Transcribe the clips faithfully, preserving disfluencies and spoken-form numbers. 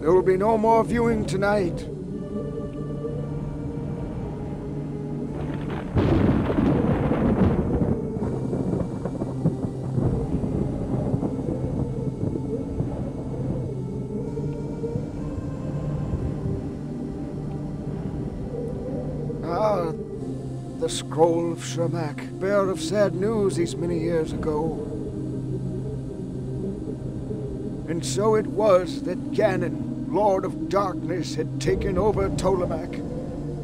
There will be no more viewing tonight. Ah, the scroll of Shermak, bearer of sad news these many years ago. And so it was that Ganon, Lord of Darkness, had taken over Tolemac.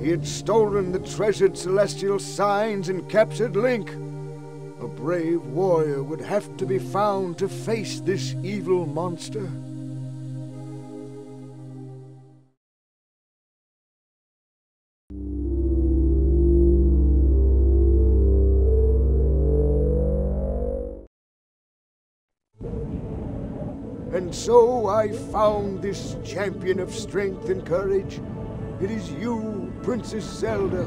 He had stolen the treasured celestial signs and captured Link. A brave warrior would have to be found to face this evil monster. And so I found this champion of strength and courage. It is you, Princess Zelda.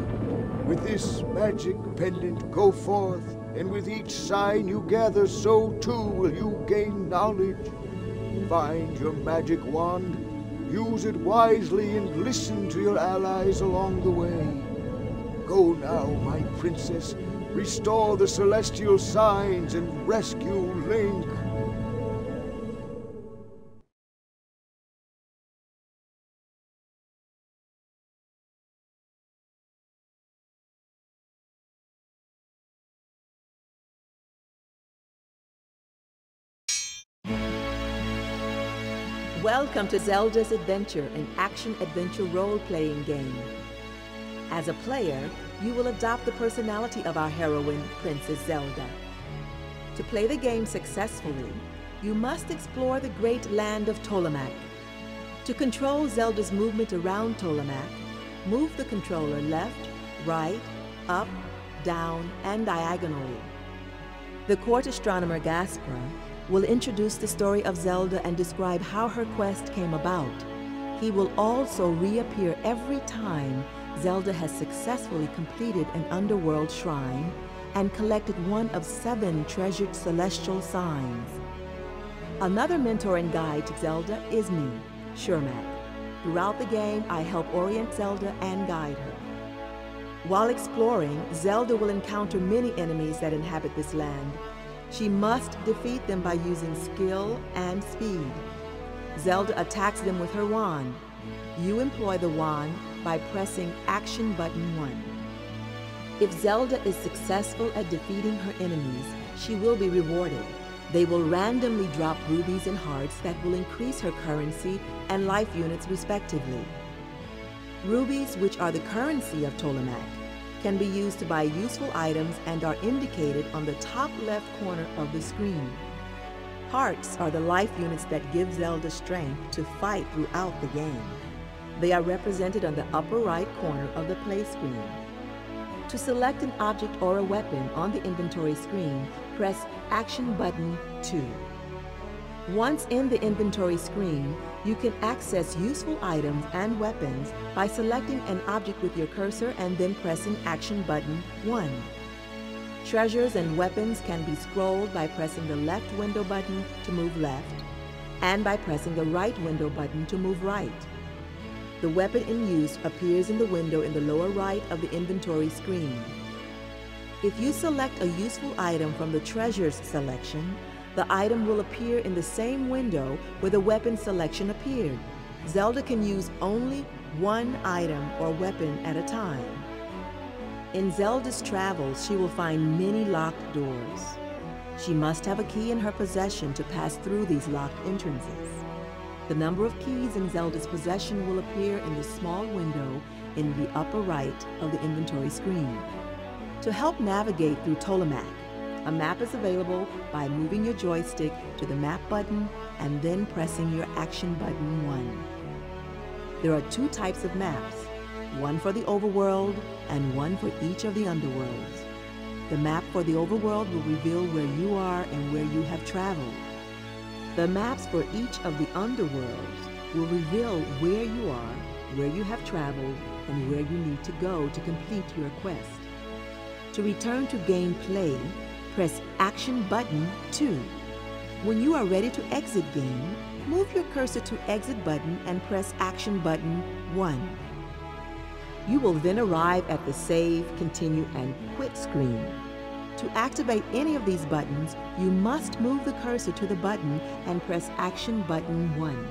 With this magic pendant, go forth, and with each sign you gather, so too will you gain knowledge. Find your magic wand, use it wisely, and listen to your allies along the way. Go now, my princess, restore the celestial signs and rescue Link. Welcome to Zelda's Adventure, an action-adventure role-playing game. As a player, you will adopt the personality of our heroine, Princess Zelda. To play the game successfully, you must explore the great land of Tolemac. To control Zelda's movement around Tolemac, move the controller left, right, up, down, and diagonally. The court astronomer Gaspar will introduce the story of Zelda and describe how her quest came about. He will also reappear every time Zelda has successfully completed an underworld shrine and collected one of seven treasured celestial signs. Another mentor and guide to Zelda is me, Shermak. Throughout the game, I help orient Zelda and guide her. While exploring, Zelda will encounter many enemies that inhabit this land. She must defeat them by using skill and speed. Zelda attacks them with her wand. You employ the wand by pressing action button one. If Zelda is successful at defeating her enemies, she will be rewarded. They will randomly drop rubies and hearts that will increase her currency and life units respectively. Rubies, which are the currency of Tolemac, can be used to buy useful items and are indicated on the top left corner of the screen. Hearts are the life units that give Zelda strength to fight throughout the game. They are represented on the upper right corner of the play screen. To select an object or a weapon on the inventory screen, press Action button two. Once in the inventory screen, you can access useful items and weapons by selecting an object with your cursor and then pressing Action button one. Treasures and weapons can be scrolled by pressing the left window button to move left, and by pressing the right window button to move right. The weapon in use appears in the window in the lower right of the inventory screen. If you select a useful item from the treasures selection, the item will appear in the same window where the weapon selection appeared. Zelda can use only one item or weapon at a time. In Zelda's travels, she will find many locked doors. She must have a key in her possession to pass through these locked entrances. The number of keys in Zelda's possession will appear in the small window in the upper right of the inventory screen. To help navigate through Tolemac, a map is available by moving your joystick to the map button and then pressing your action button one. There are two types of maps, one for the overworld and one for each of the underworlds. The map for the overworld will reveal where you are and where you have traveled. The maps for each of the underworlds will reveal where you are, where you have traveled, and where you need to go to complete your quest. To return to gameplay, press Action button two. When you are ready to exit game, move your cursor to exit button and press action button one. You will then arrive at the save, continue, and quit screen. To activate any of these buttons, you must move the cursor to the button and press action button one.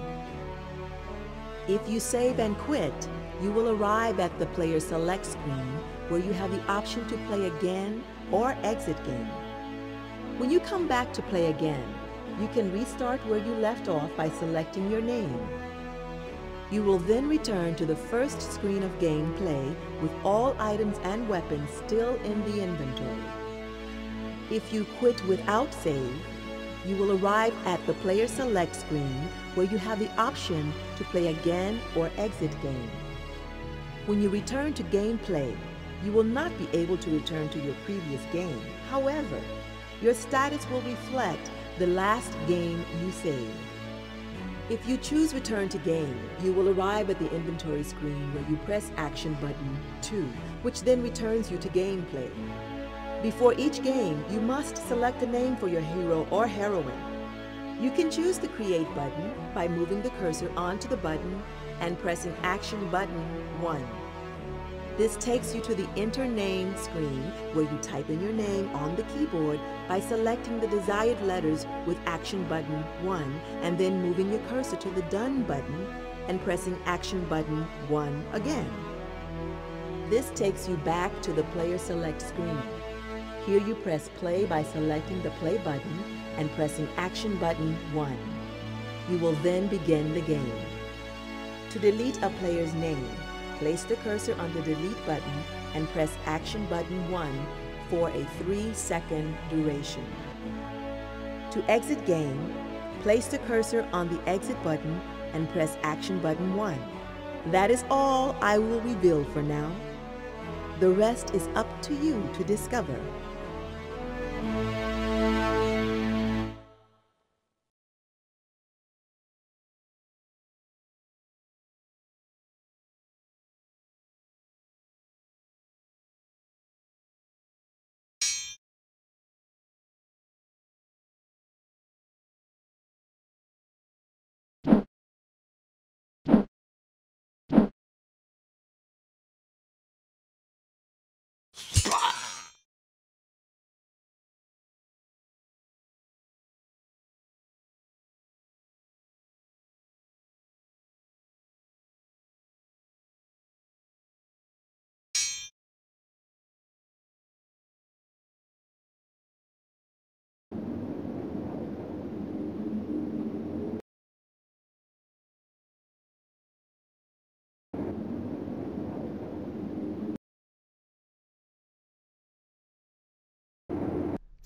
If you save and quit, you will arrive at the player select screen where you have the option to play again or exit game. When you come back to play again, you can restart where you left off by selecting your name. You will then return to the first screen of gameplay with all items and weapons still in the inventory. If you quit without save, you will arrive at the player select screen where you have the option to play again or exit game. When you return to gameplay, you will not be able to return to your previous game. However, your status will reflect the last game you saved. If you choose return to game, you will arrive at the inventory screen where you press action button two, which then returns you to gameplay. Before each game, you must select a name for your hero or heroine. You can choose the Create button by moving the cursor onto the button and pressing Action button one. This takes you to the Enter Name screen where you type in your name on the keyboard by selecting the desired letters with Action button one and then moving your cursor to the Done button and pressing Action button one again. This takes you back to the Player Select screen. Here you press play by selecting the play button and pressing action button one. You will then begin the game. To delete a player's name, place the cursor on the delete button and press action button one for a three second duration. To exit game, place the cursor on the exit button and press action button one. That is all I will reveal for now. The rest is up to you to discover.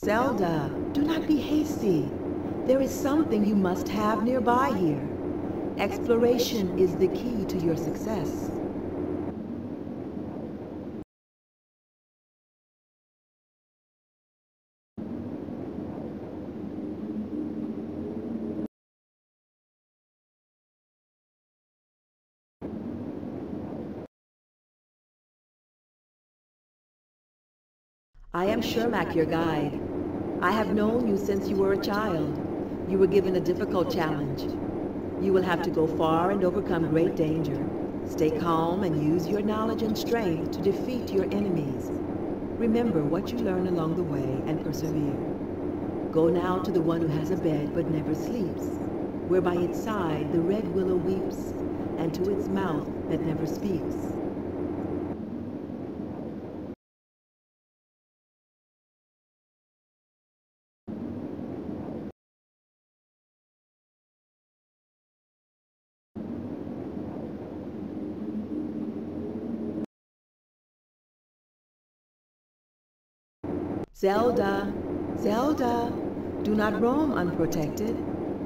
Zelda, do not be hasty. There is something you must have nearby here. Exploration is the key to your success. I am Shermak, your guide. I have known you since you were a child. You were given a difficult challenge. You will have to go far and overcome great danger. Stay calm and use your knowledge and strength to defeat your enemies. Remember what you learn along the way and persevere. Go now to the one who has a bed but never sleeps, where by its side the red willow weeps, and to its mouth that never speaks. Zelda, Zelda, do not roam unprotected.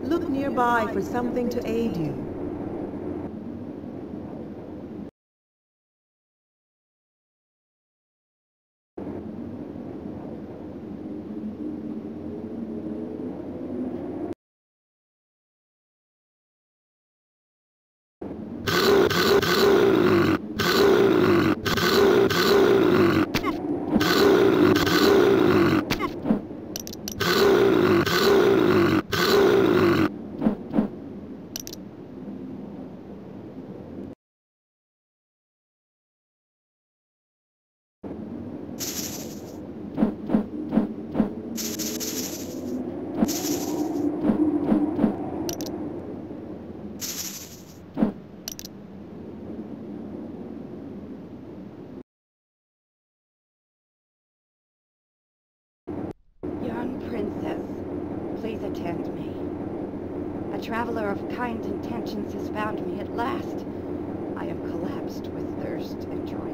Look nearby for something to aid you. Please attend me. A traveler of kind intentions has found me at last. I am collapsed with thirst and dryness.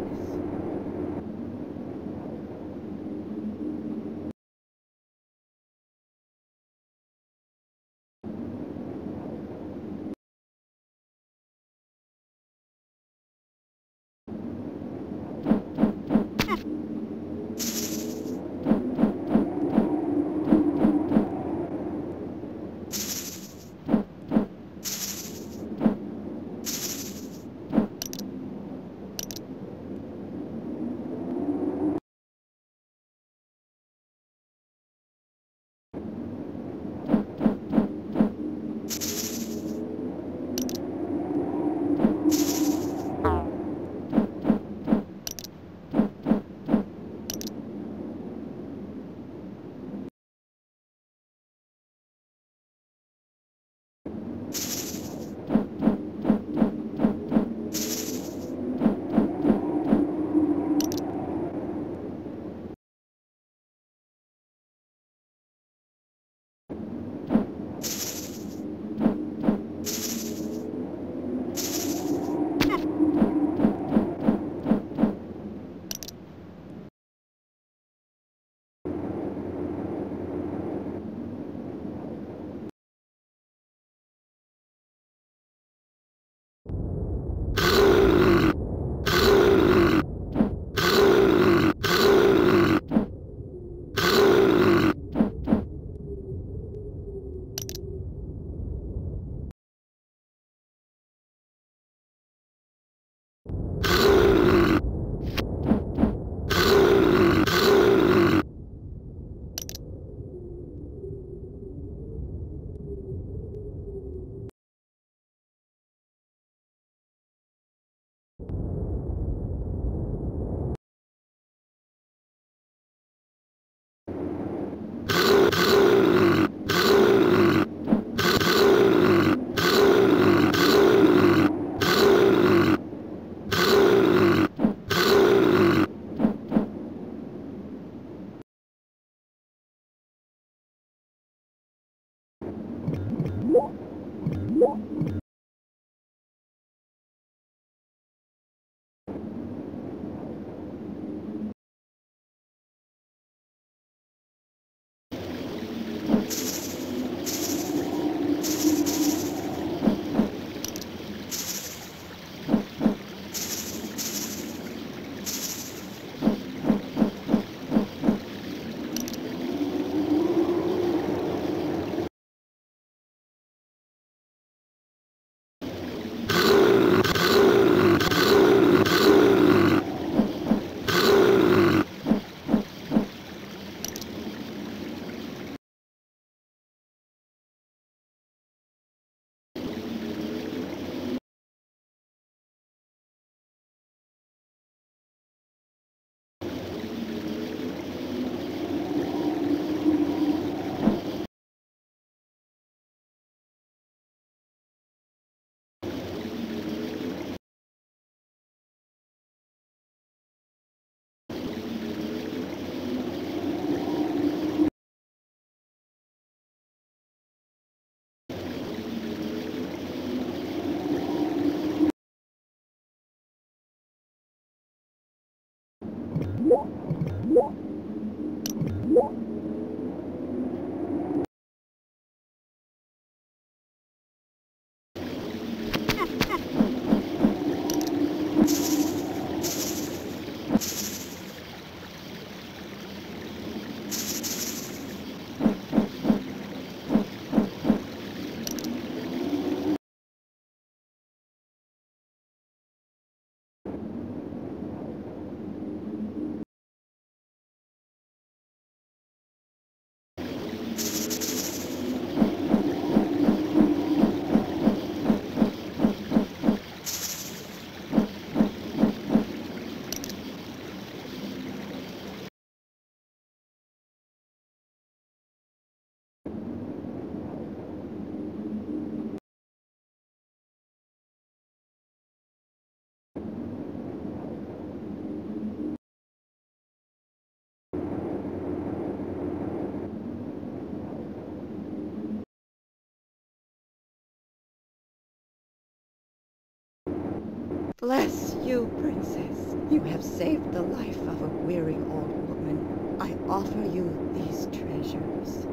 Bless you, princess. You have saved the life of a weary old woman. I offer you these treasures.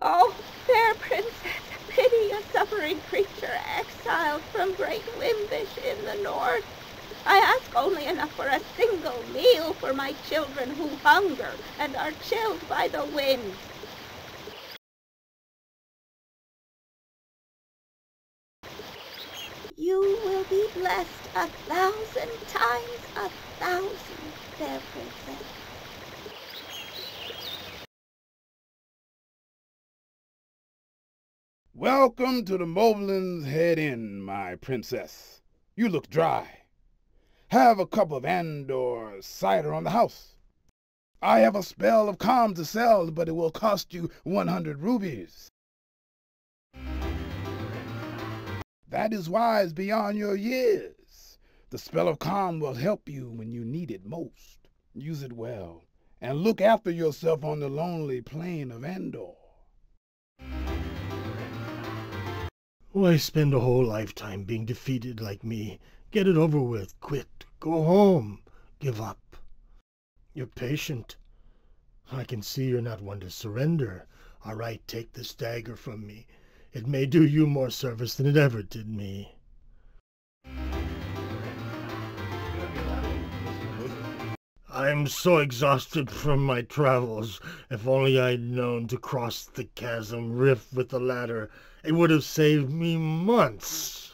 Oh, fair princess, pity a suffering creature exiled from great Wimbish in the north. I ask only enough for a single meal for my children who hunger and are chilled by the wind. You will be blessed a thousand times a thousand, fair princess. Welcome to the Moblin's Head Inn, my princess. You look dry. Have a cup of Andor cider on the house. I have a spell of calm to sell, but it will cost you one hundred rubies. That is wise beyond your years. The spell of calm will help you when you need it most. Use it well, and look after yourself on the lonely plain of Andor. Why spend a whole lifetime being defeated like me? Get it over with, quit, go home, give up. You're patient. I can see you're not one to surrender. All right, take this dagger from me. It may do you more service than it ever did me. I'm so exhausted from my travels. If only I'd known to cross the chasm rift with the ladder, it would have saved me months.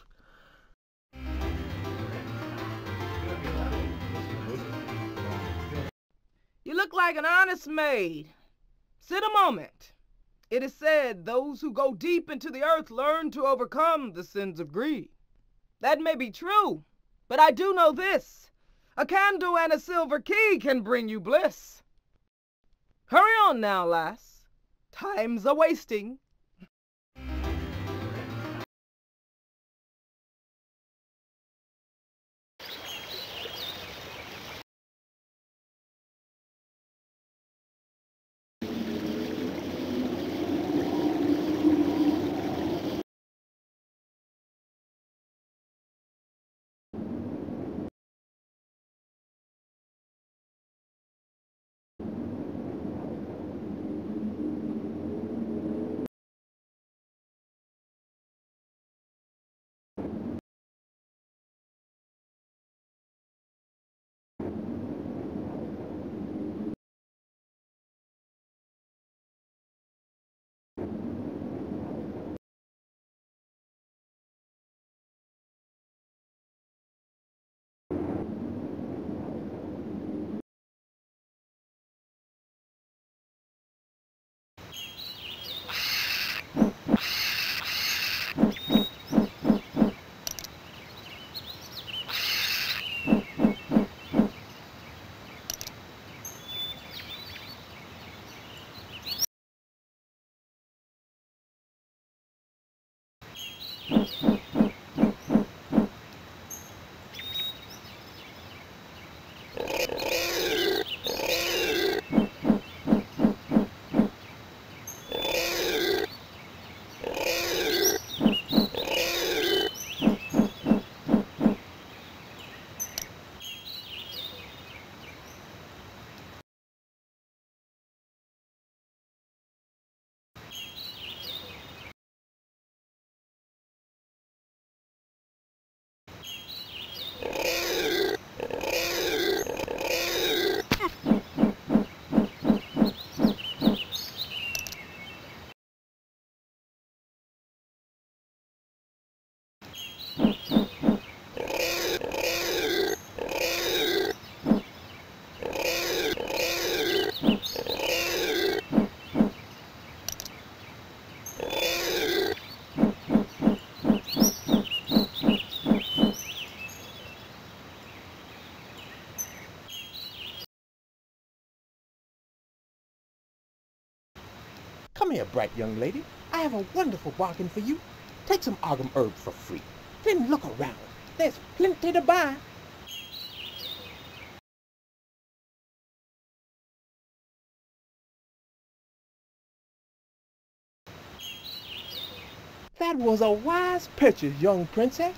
You look like an honest maid. Sit a moment. It is said those who go deep into the earth learn to overcome the sins of greed. That may be true, but I do know this. A candle and a silver key can bring you bliss. Hurry on now, lass. Time's a-wasting. Come here, bright young lady. I have a wonderful bargain for you. Take some Argum herb for free. Then look around. There's plenty to buy. That was a wise purchase, young princess.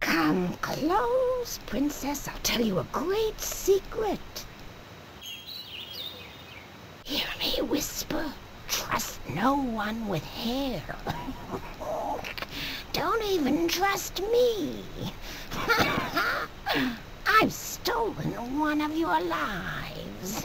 Come close, princess. I'll tell you a great secret. Hear me whisper. Trust no one with hair. Don't even trust me. I've stolen one of your lives.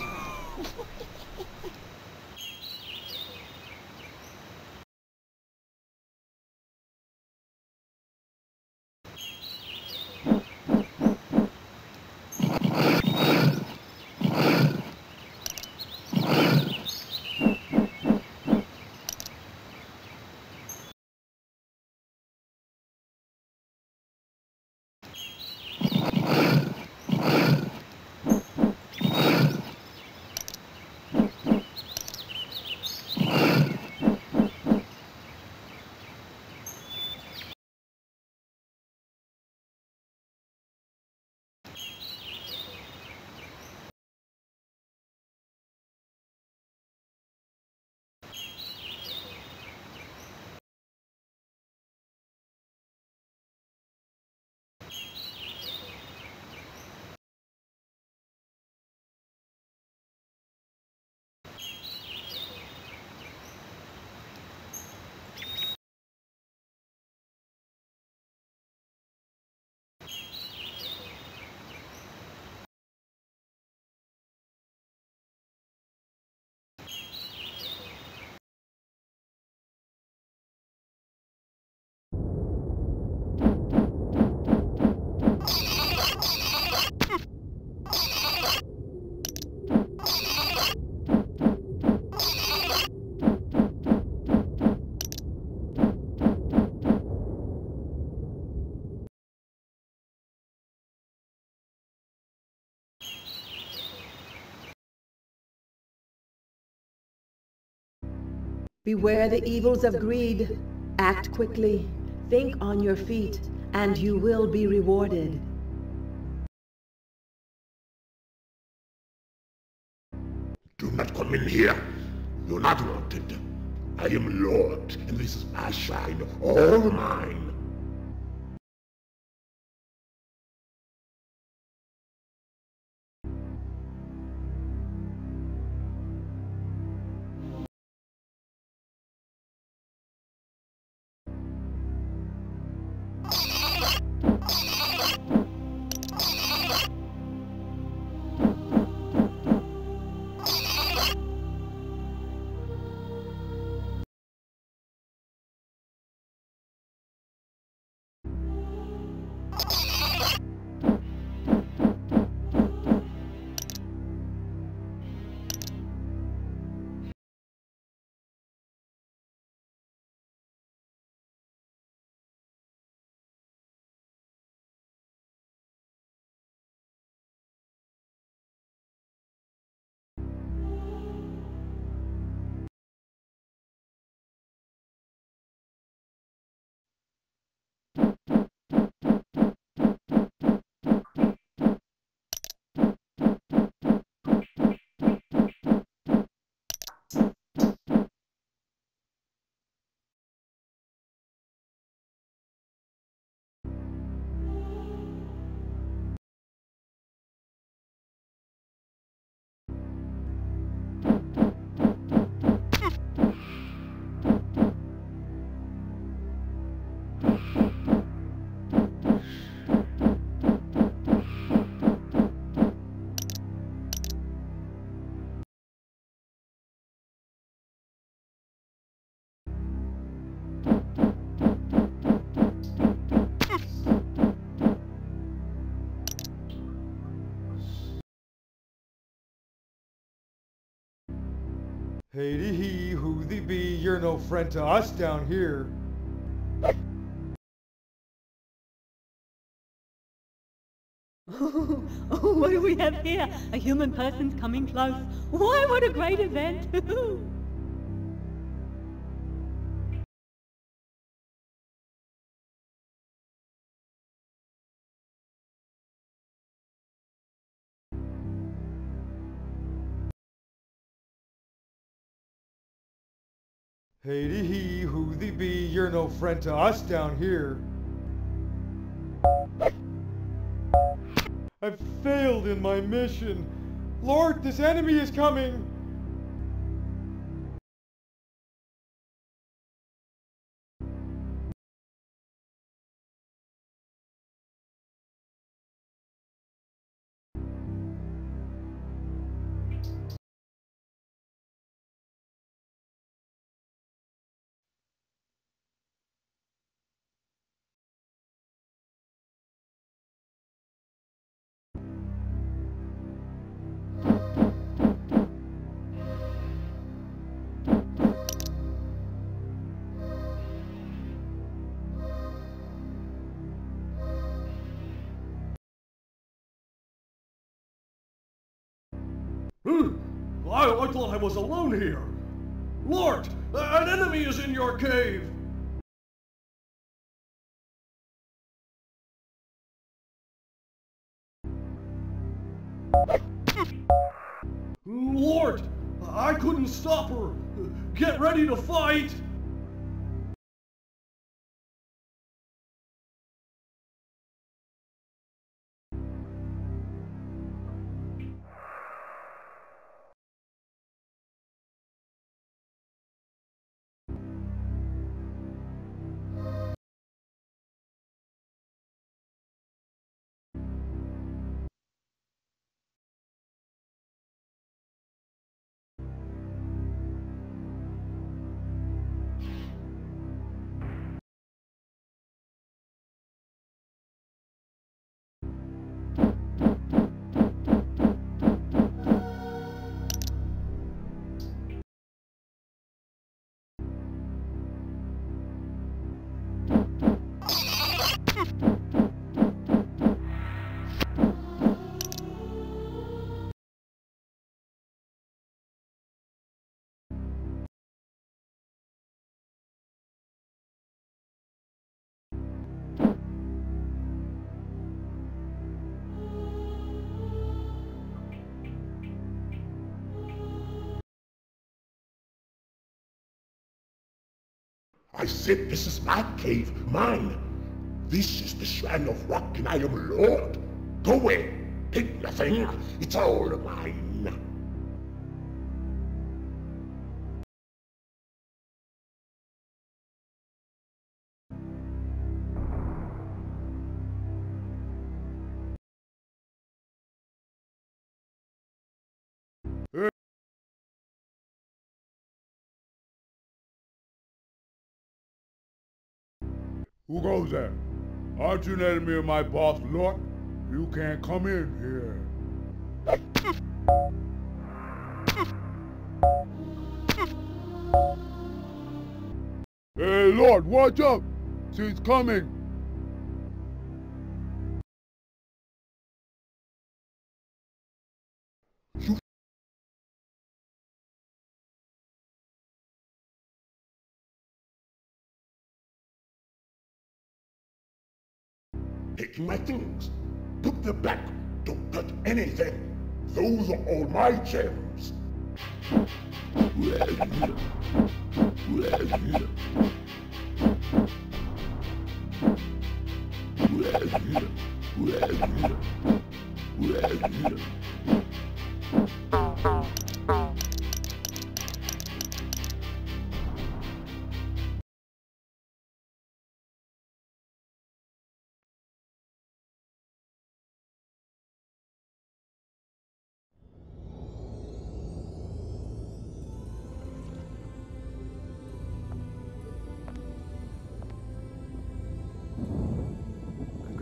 Beware the evils of greed. Act quickly. Think on your feet, and you will be rewarded. Do not come in here. You're not wanted. I am Lord, and this is my shine, all mine. Hey he, who thee be, you're no friend to us down here. Oh, oh, what do we have here? A human person's coming close. Why, what a great event! Hey he, who thee be, you're no friend to us down here. I've failed in my mission. Lord, this enemy is coming! Hmm, I, I thought I was alone here. Lord, an enemy is in your cave! Lord, I couldn't stop her. Get ready to fight! I said, this is my cave, mine. This is the shrine of rock and I am Lord. Go away, take nothing, it's all mine. Who goes there? Aren't you an enemy of my boss, Lord? You can't come in here. Hey, Lord, watch out! She's coming! Taking my things. Put them back. Don't touch anything. Those are all my gems.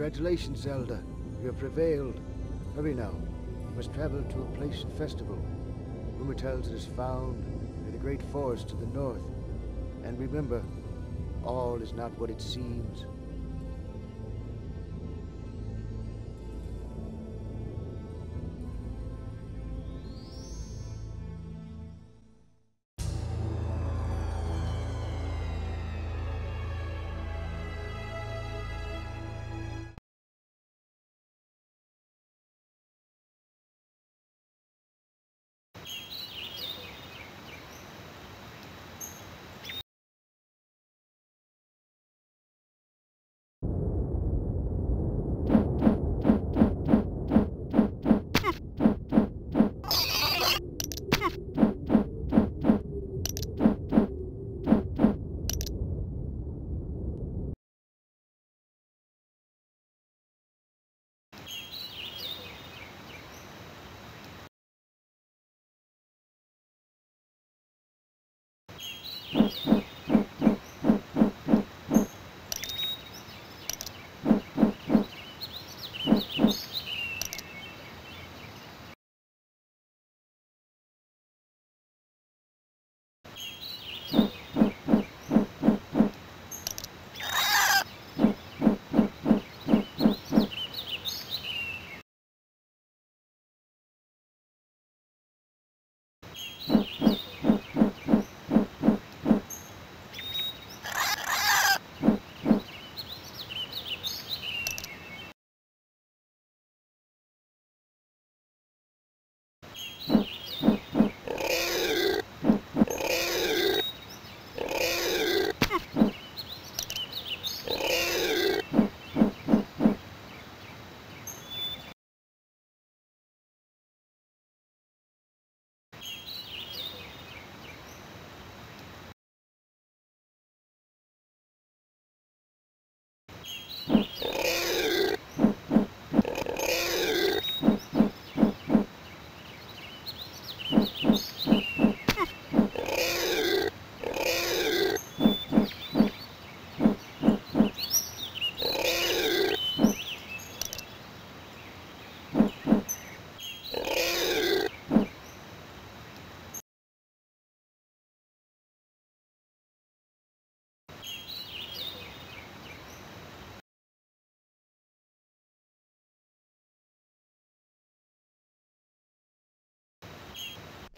Congratulations, Zelda. You have prevailed. Hurry now. You must travel to a place and festival. Rumor tells it is found, and great forest to the north. And remember, all is not what it seems.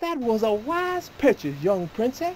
That was a wise purchase, young princess.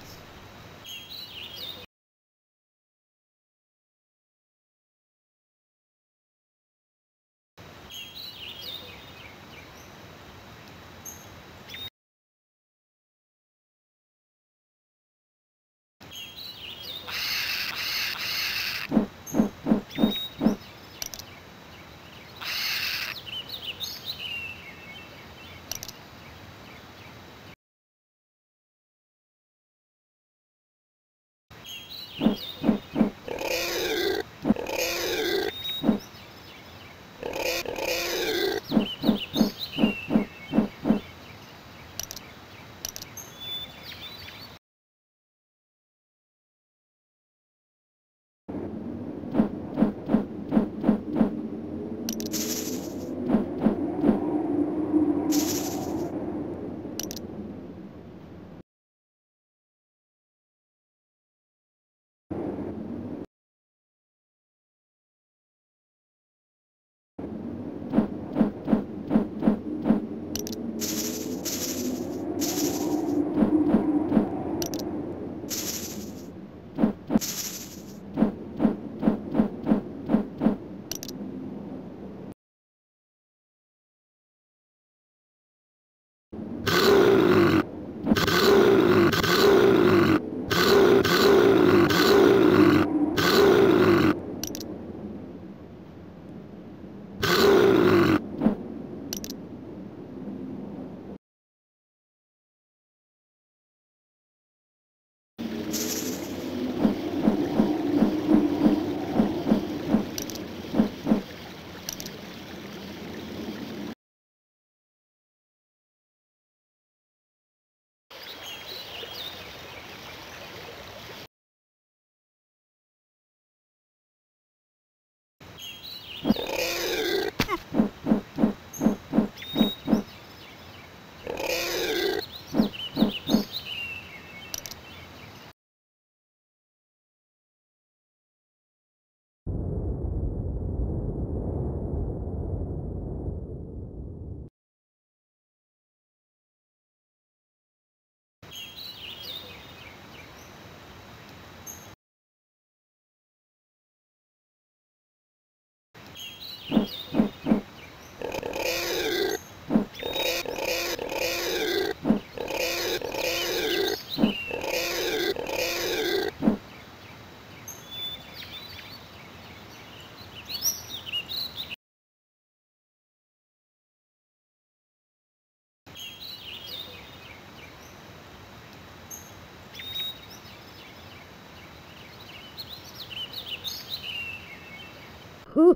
Those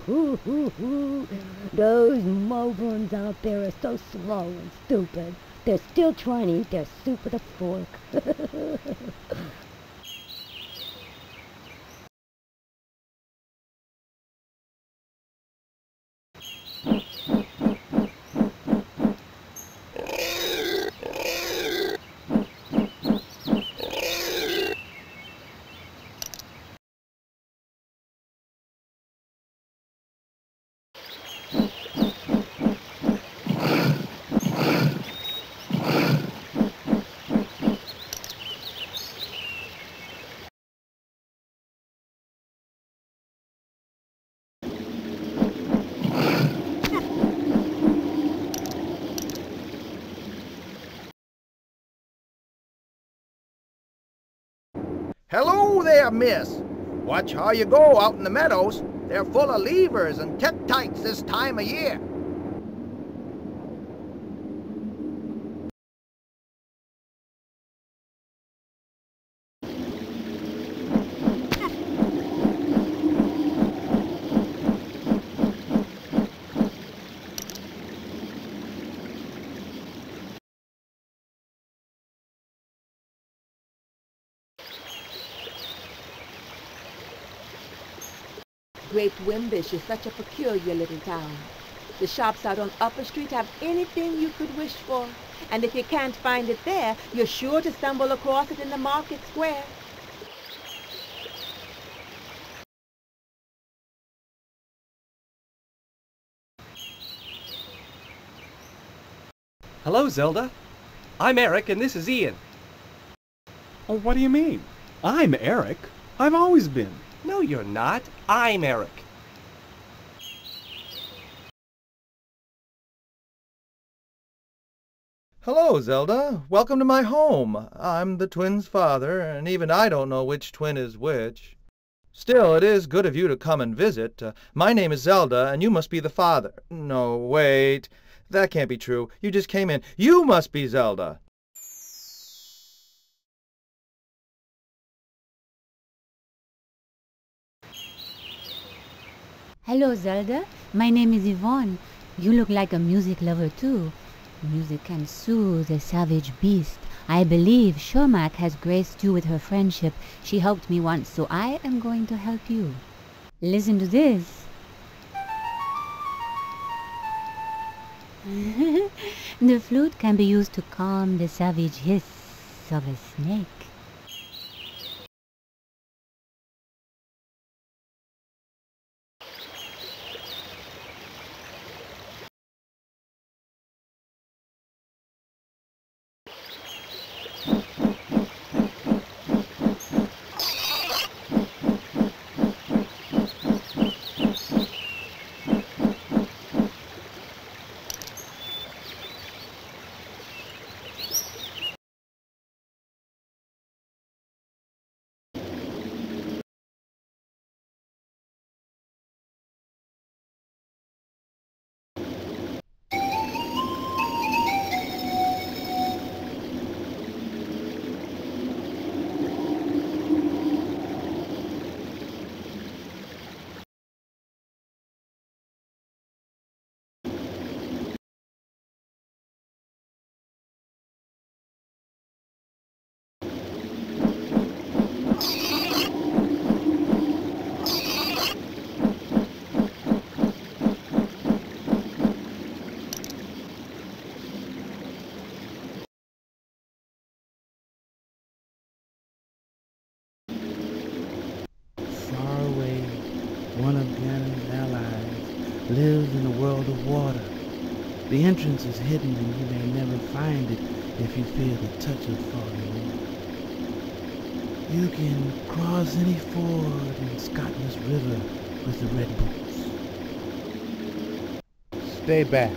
Moblins out there are so slow and stupid. They're still trying to eat their soup with a fork. Hello there, miss. Watch how you go out in the meadows. They're full of levers and tektites this time of year. Great Wimbish is such a peculiar little town. The shops out on Upper Street have anything you could wish for, and if you can't find it there, you're sure to stumble across it in the market square. Hello, Zelda. I'm Eric, and this is Ian. Oh, what do you mean? I'm Eric. I've always been. No, you're not. I'm Eric. Hello, Zelda. Welcome to my home. I'm the twins' father, and even I don't know which twin is which. Still, it is good of you to come and visit. Uh, my name is Zelda, and you must be the father. No, wait. That can't be true. You just came in. You must be Zelda. Hello, Zelda. My name is Yvonne. You look like a music lover, too. Music can soothe a savage beast. I believe Shermak has graced you with her friendship. She helped me once, so I am going to help you. Listen to this. The flute can be used to calm the savage hiss of a snake. One of Ganon's allies lives in a world of water. The entrance is hidden and you may never find it if you fear the touch of falling water. You can cross any ford in Scotland's river with the red boots. Stay back.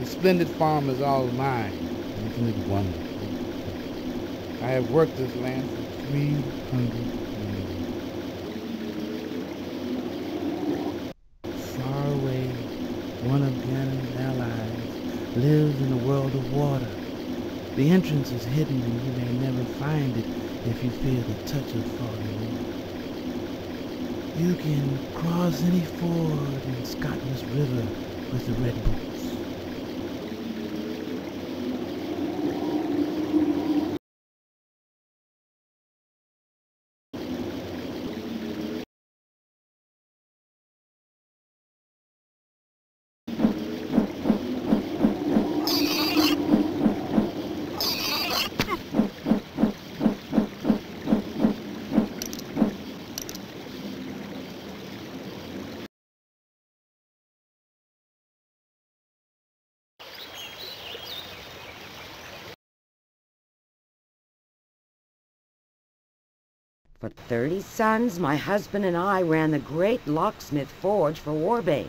The splendid farm is all mine. Isn't it wonderful? I have worked this land for three hundred years. One of Ganon's allies lives in a world of water. The entrance is hidden and you may never find it if you fear the touch of falling water. You can cross any ford in Scotland's river with the red For thirty suns, my husband and I ran the great locksmith forge for Warbane.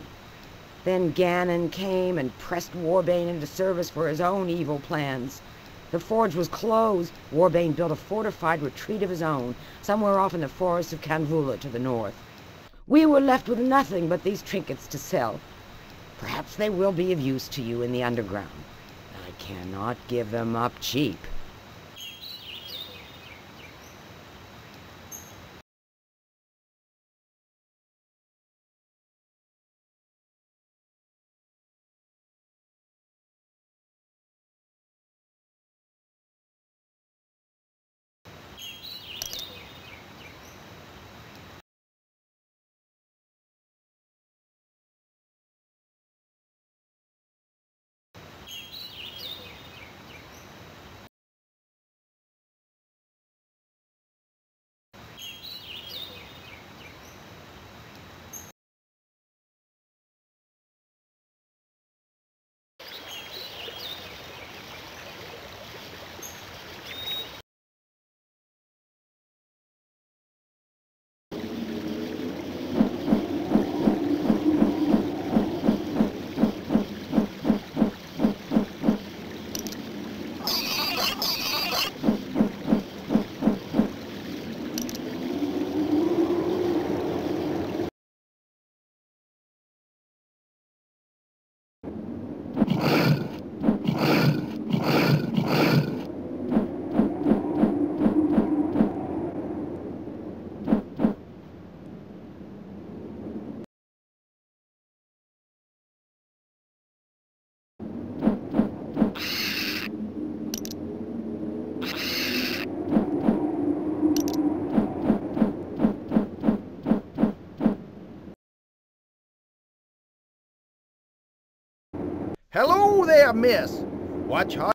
Then Ganon came and pressed Warbane into service for his own evil plans. The forge was closed. Warbane built a fortified retreat of his own, somewhere off in the forest of Canvula to the north. We were left with nothing but these trinkets to sell. Perhaps they will be of use to you in the underground. I cannot give them up cheap. Hello there, miss. Watch hard.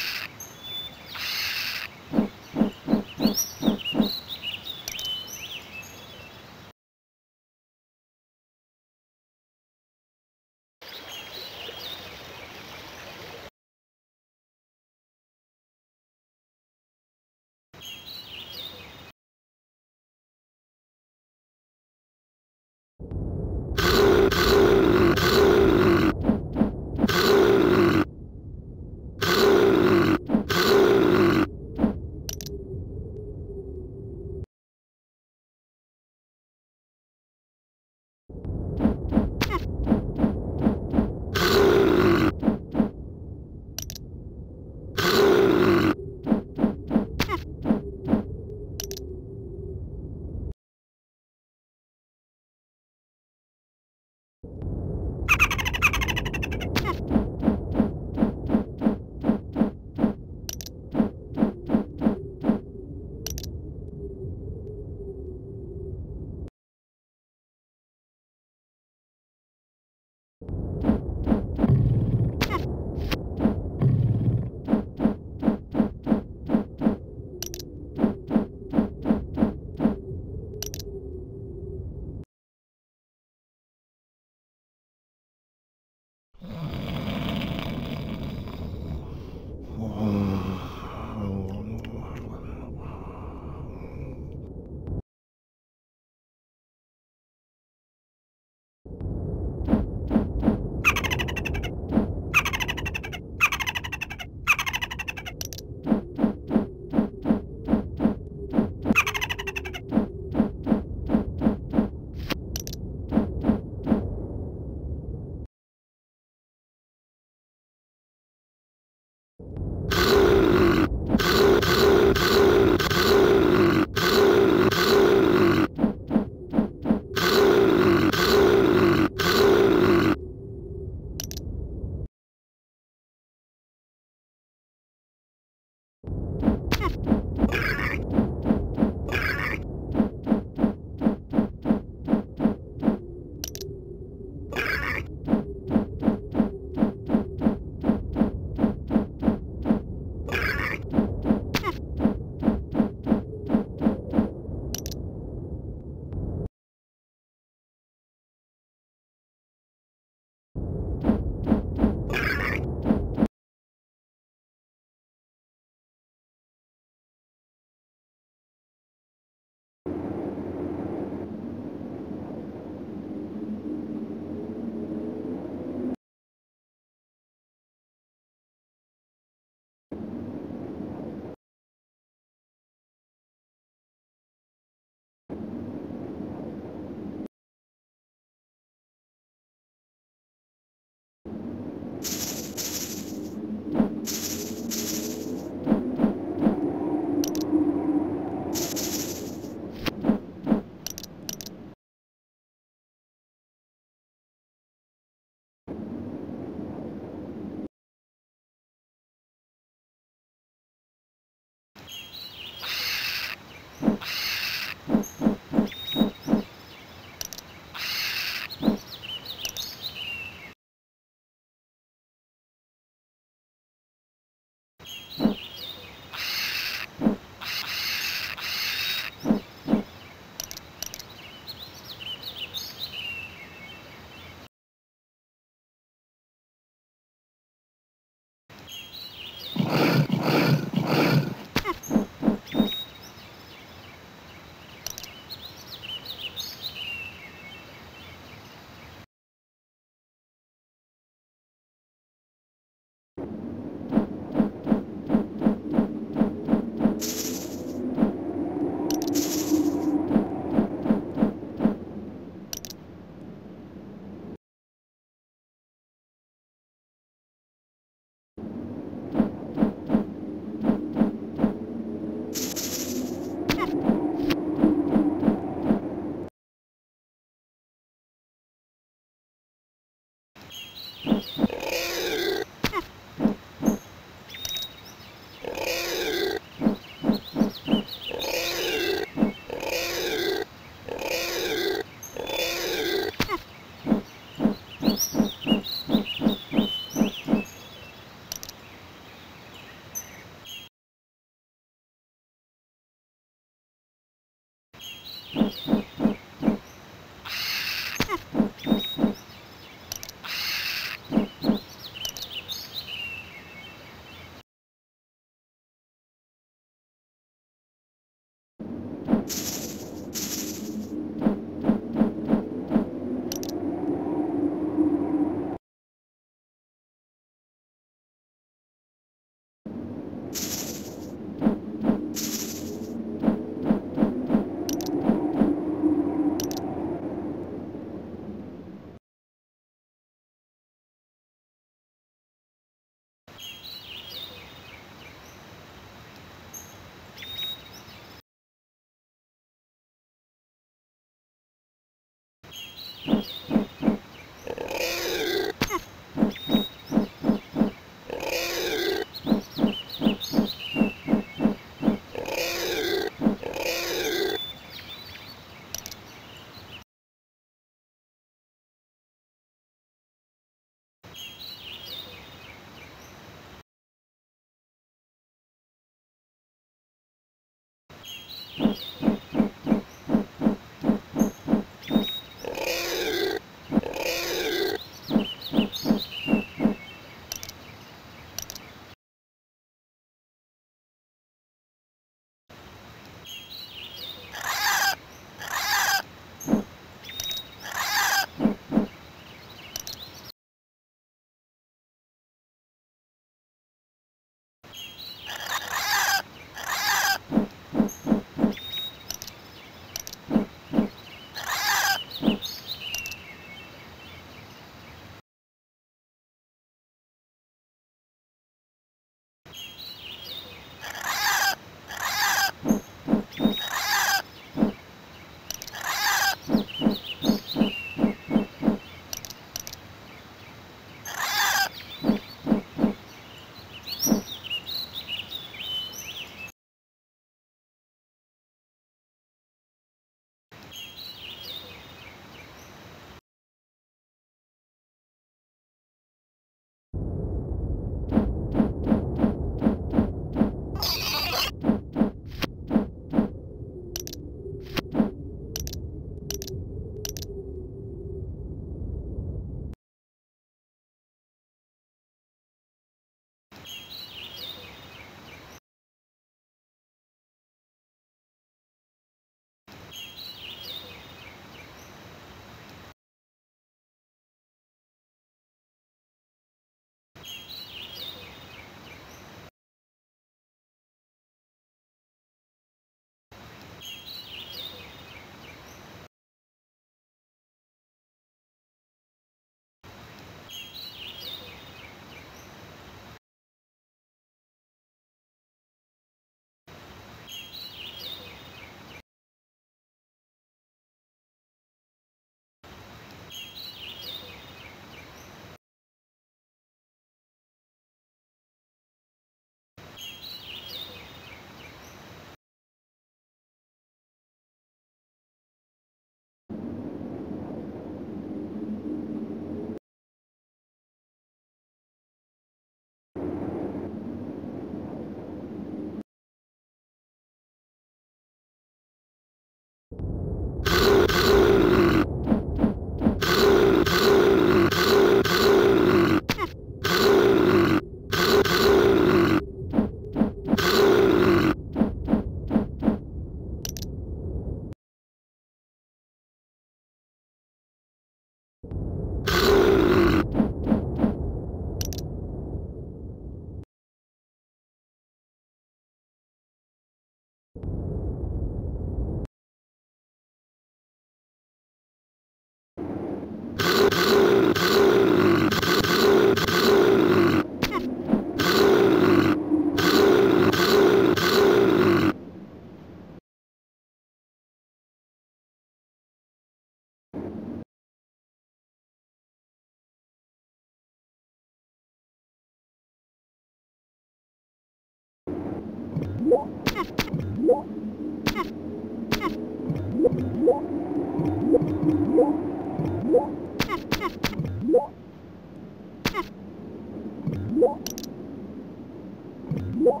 Hoo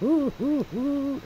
hoo hoo hoo.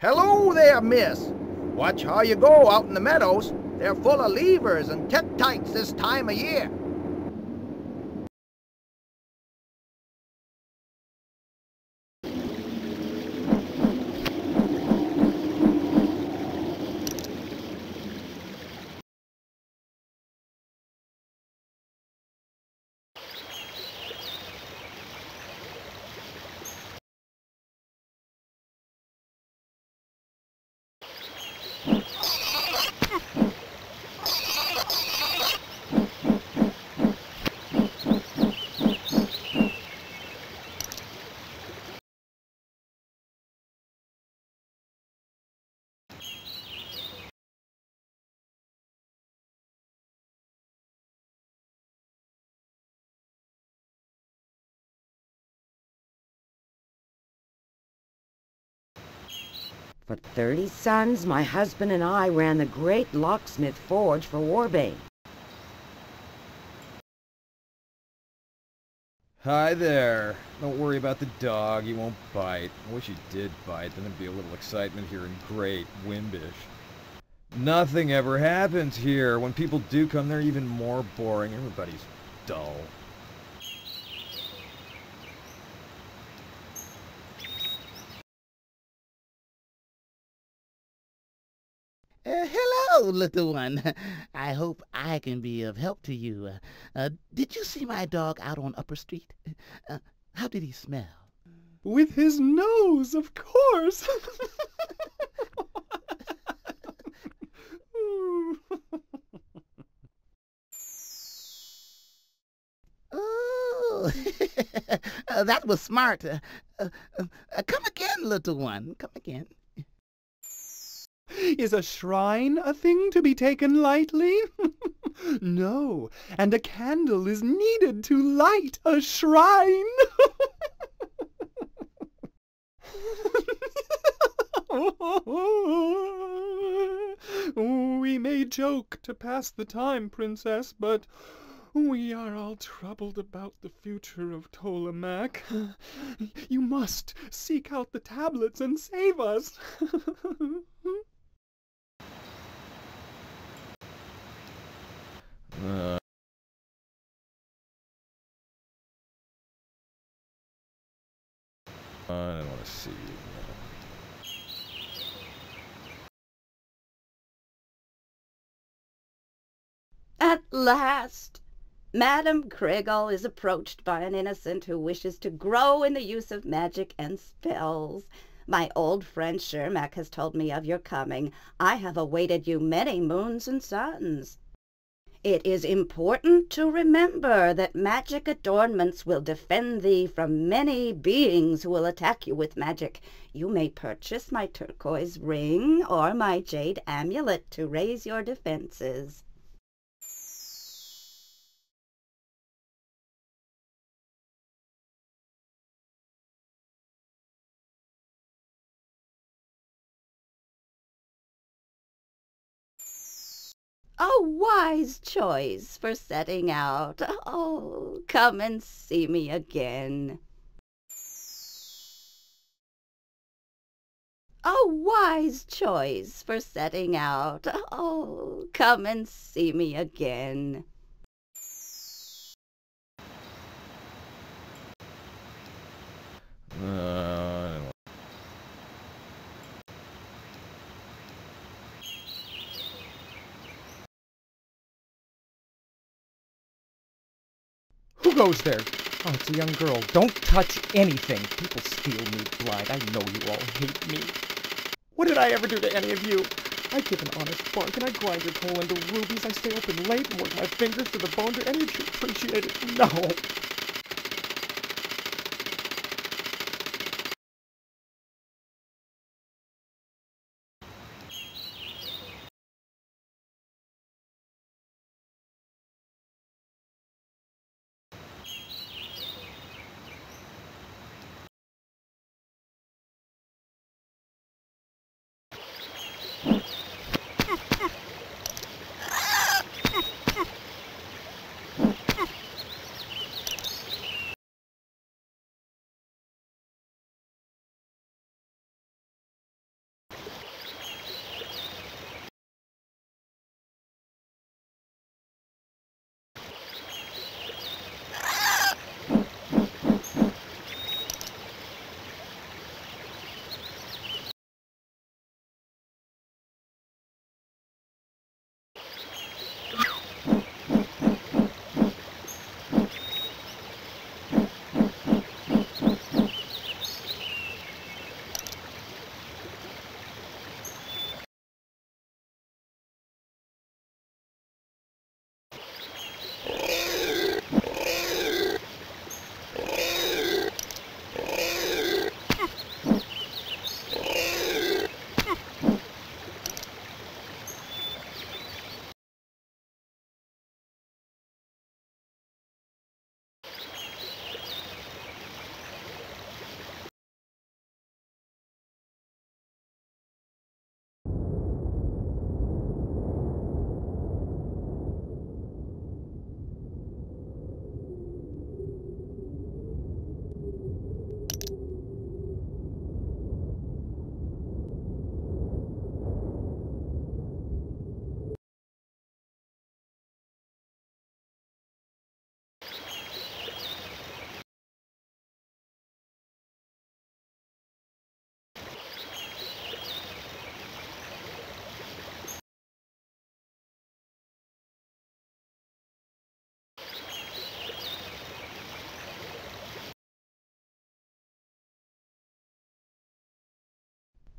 Hello there, miss. Watch how you go out in the meadows. They're full of levers and tektites this time of year. For thirty suns, my husband and I ran the great locksmith forge for Warbane. Hi there. Don't worry about the dog, he won't bite. I wish he did bite, then there'd be a little excitement here in Great Wimbish. Nothing ever happens here. When people do come, they're even more boring. Everybody's dull. Uh, hello, little one. I hope I can be of help to you. Uh, uh, did you see my dog out on Upper Street? Uh, how did he smell? With his nose, of course. Oh, uh, that was smart. Uh, uh, uh, come again, little one. Come again. Is a shrine a thing to be taken lightly? No, and a candle is needed to light a shrine. We may joke to pass the time, Princess, but we are all troubled about the future of Tolemac. You must seek out the tablets and save us. Uh. I don't want to see you. At last, Madame Kriegel is approached by an innocent who wishes to grow in the use of magic and spells. My old friend Shermak has told me of your coming. I have awaited you many moons and suns. It is important to remember that magic adornments will defend thee from many beings who will attack you with magic. You may purchase my turquoise ring or my jade amulet to raise your defenses. A wise choice for setting out. Oh, come and see me again. A wise choice for setting out. Oh, come and see me again. Uh... Who goes there? Oh, it's a young girl. Don't touch anything. People steal me blind. I know you all hate me. What did I ever do to any of you? I give an honest bargain. I grind your coal into rubies. I stay open late and work my fingers to the bone to any of you appreciate it. No.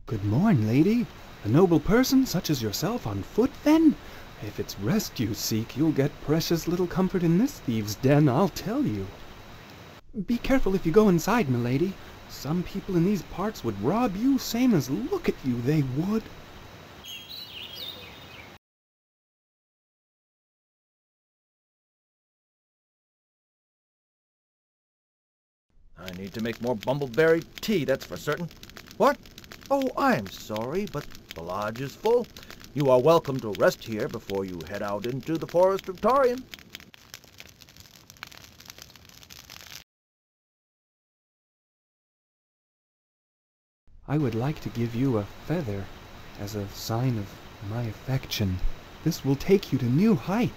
Good morn, lady. A noble person such as yourself on foot, then? If it's rest you seek, you'll get precious little comfort in this thieves' den, I'll tell you. Be careful if you go inside, milady. Some people in these parts would rob you, same as look at you, they would. I need to make more bumbleberry tea, that's for certain. What? Oh, I'm sorry, but the lodge is full. You are welcome to rest here before you head out into the forest of Tarion. I would like to give you a feather as a sign of my affection. This will take you to new heights.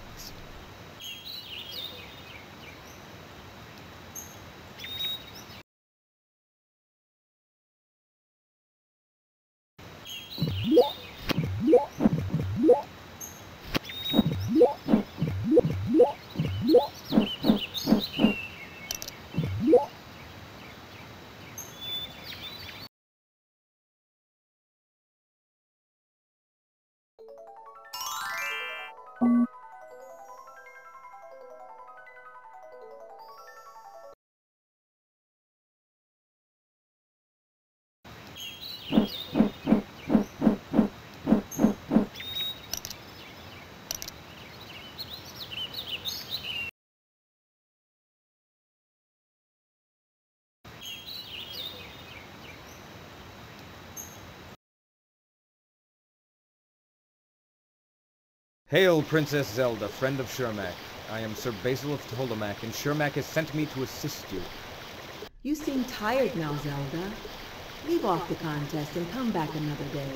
Hail, Princess Zelda, friend of Shermak. I am Sir Basil of Tolemac, and Shermak has sent me to assist you. You seem tired now, Zelda. Leave off the contest and come back another day.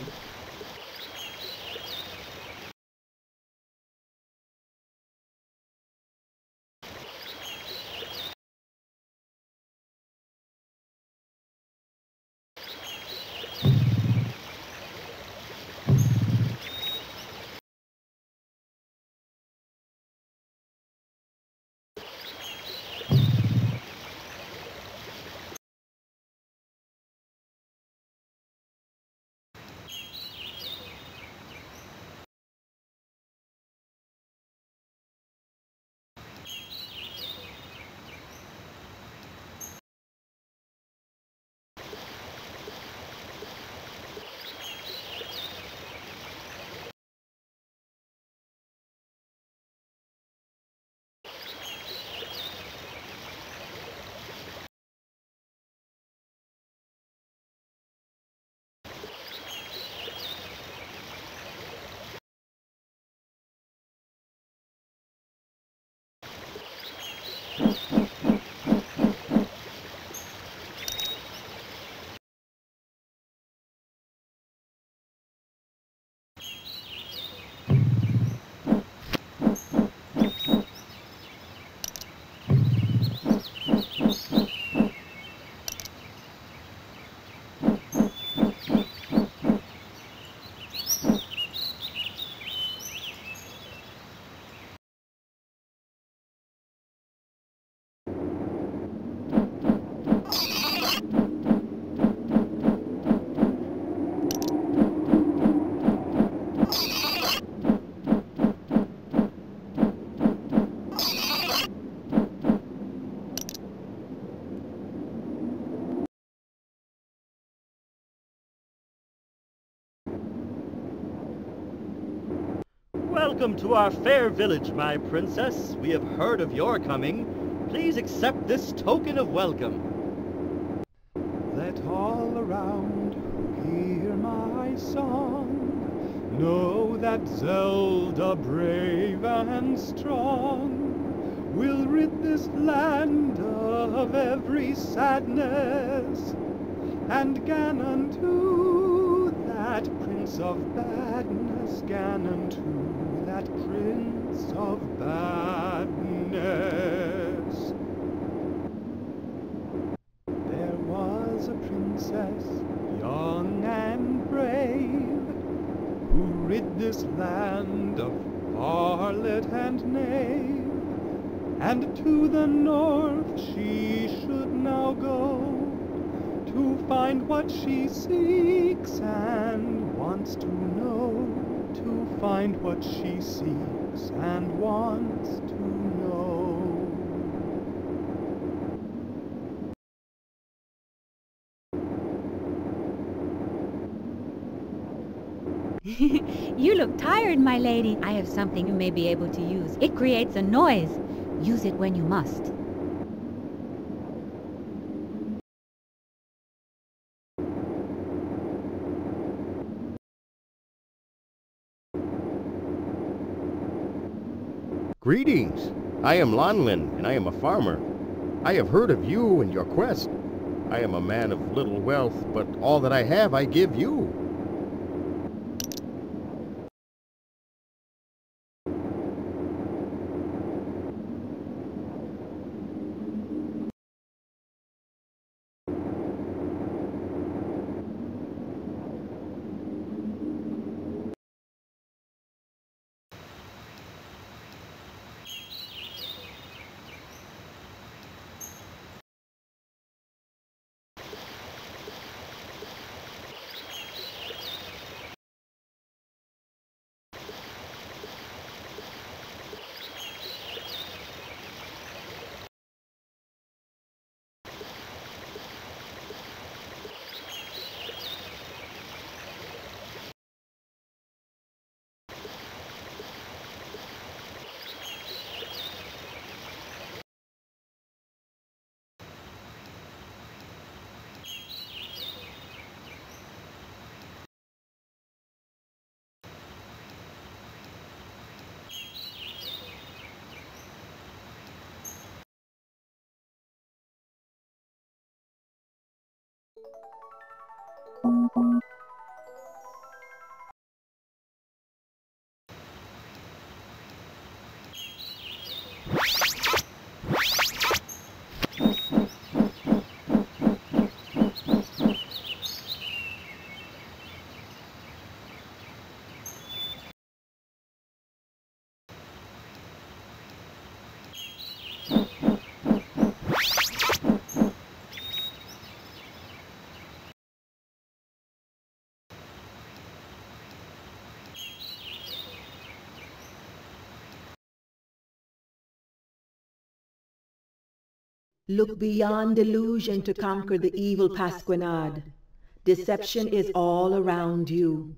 Welcome to our fair village, my princess. We have heard of your coming. Please accept this token of welcome. Let all around who hear my song know that Zelda, brave and strong, will rid this land of every sadness, and Ganon too, that prince of badness, Ganon too, that prince of badness. There was a princess, young and brave, who rid this land of varlet and knave, and to the north she should now go, to to find what she seeks and wants to know, to find what she seeks and wants to know. You look tired, my lady. I have something you may be able to use. It creates a noise. Use it when you must. Greetings! I am Lanlin, and I am a farmer. I have heard of you and your quest. I am a man of little wealth, but all that I have I give you. Look beyond delusion to conquer the evil pasquinade. Deception is all around you.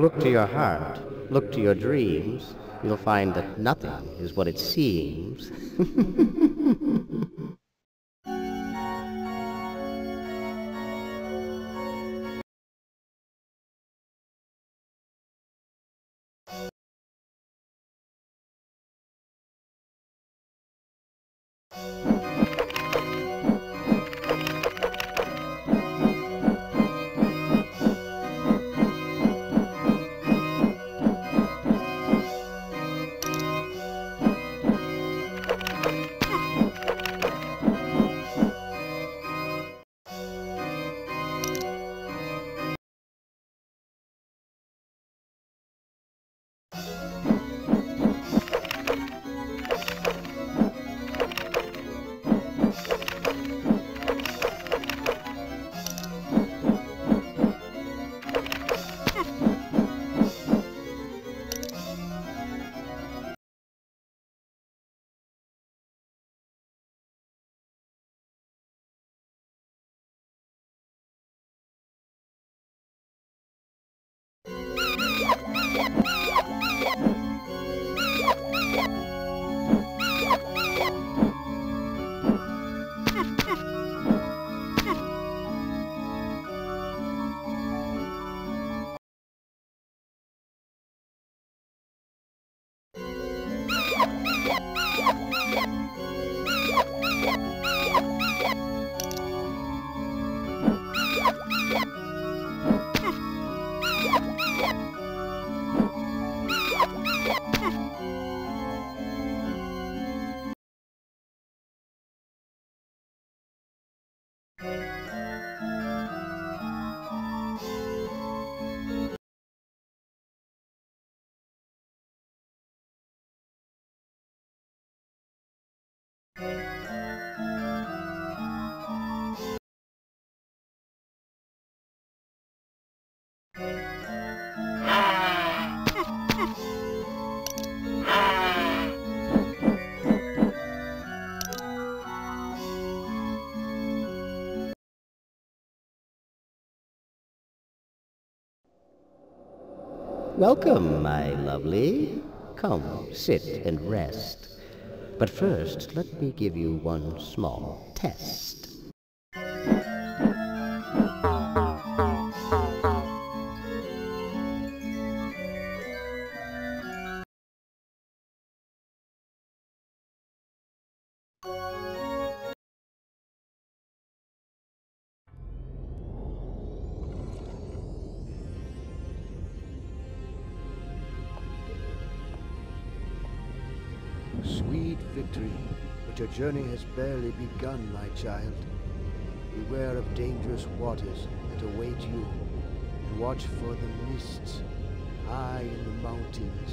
Look to your heart, look to your dreams, you'll find that nothing is what it seems. Welcome, my lovely. Come, sit and rest. But first, let me give you one small test. But your journey has barely begun, my child. Beware of dangerous waters that await you, and watch for the mists high in the mountains.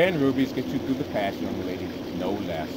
Ten rubies get you through the pass, young lady, no less.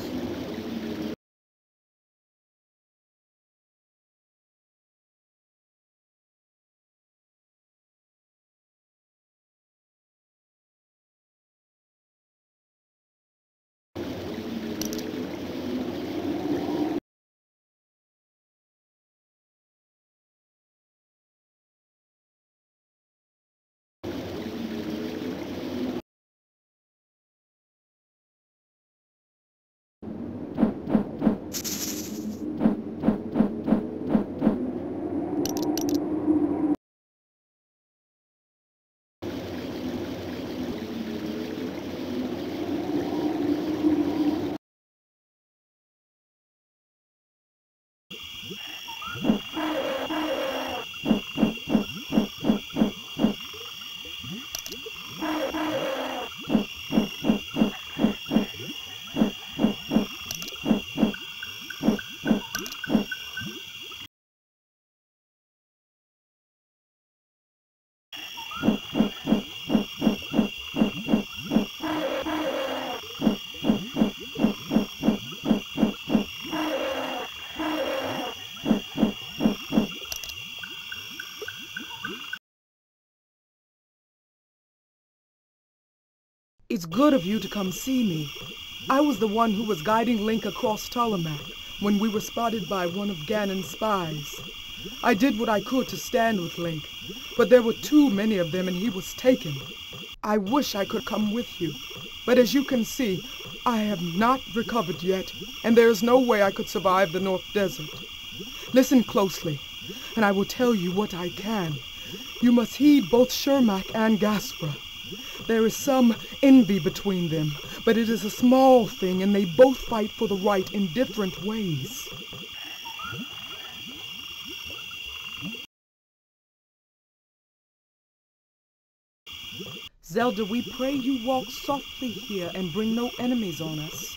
was good of you to come see me. I was the one who was guiding Link across Tolemac when we were spotted by one of Ganon's spies. I did what I could to stand with Link, but there were too many of them and he was taken. I wish I could come with you, but as you can see, I have not recovered yet, and there is no way I could survive the North Desert. Listen closely, and I will tell you what I can. You must heed both Shermak and Gaspar. There is some envy between them, but it is a small thing, and they both fight for the right in different ways. Zelda, we pray you walk softly here and bring no enemies on us.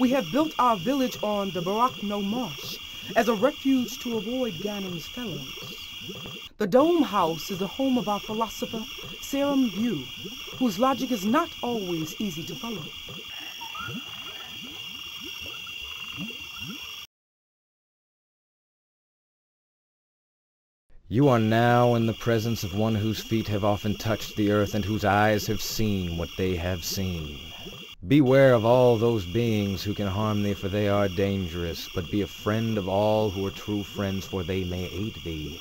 We have built our village on the Barakno marsh as a refuge to avoid Ganon's fellows. The Dome House is the home of our philosopher, Seram Yu, whose logic is not always easy to follow. You are now in the presence of one whose feet have often touched the earth and whose eyes have seen what they have seen. Beware of all those beings who can harm thee, for they are dangerous, but be a friend of all who are true friends, for they may aid thee.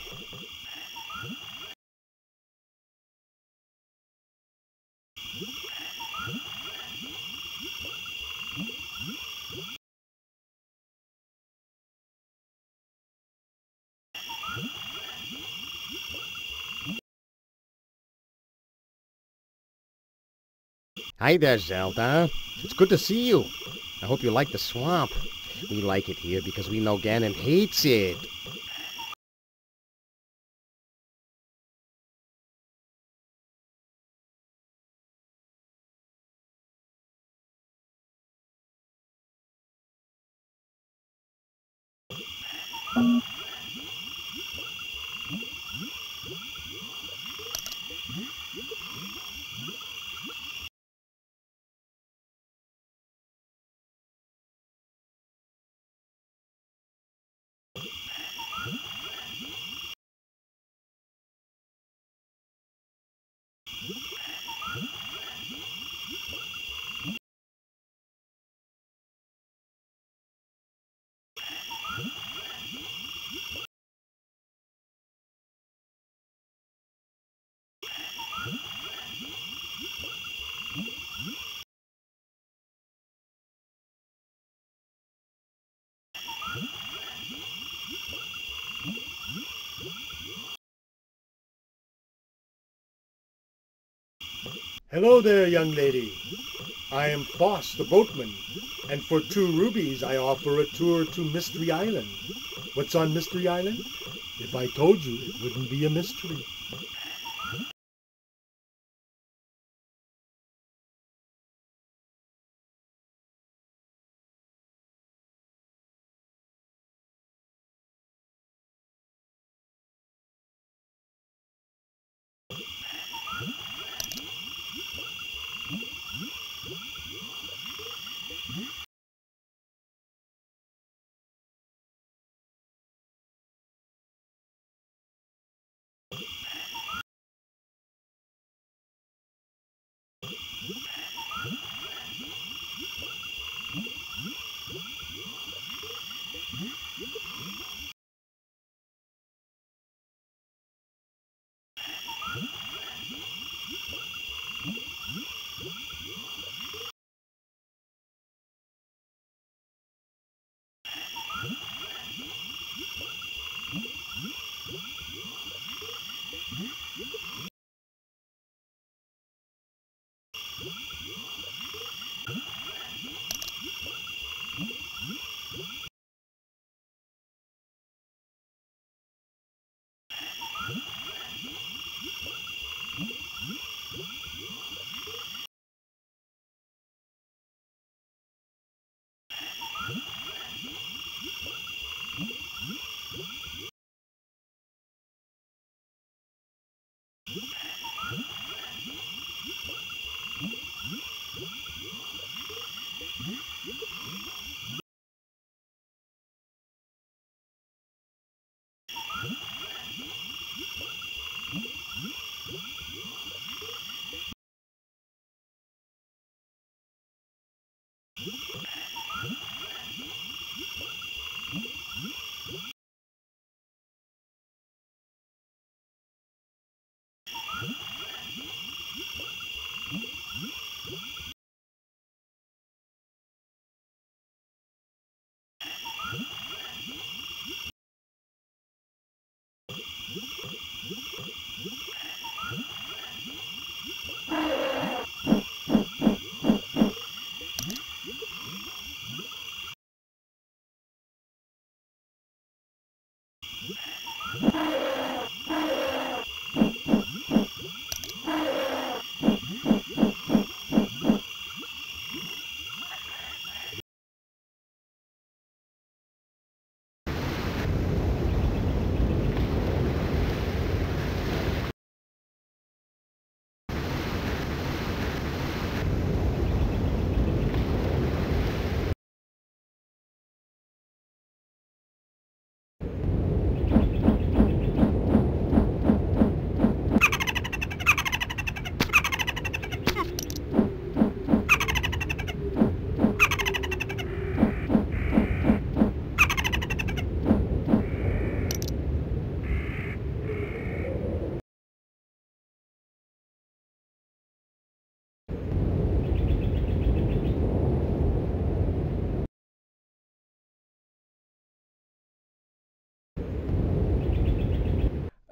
Hi there, Zelda. It's good to see you. I hope you like the swamp. We like it here because we know Ganon hates it. Hello there, young lady. I am Foss, the boatman, and for two rubies I offer a tour to Mystery Island. What's on Mystery Island? If I told you, it wouldn't be a mystery.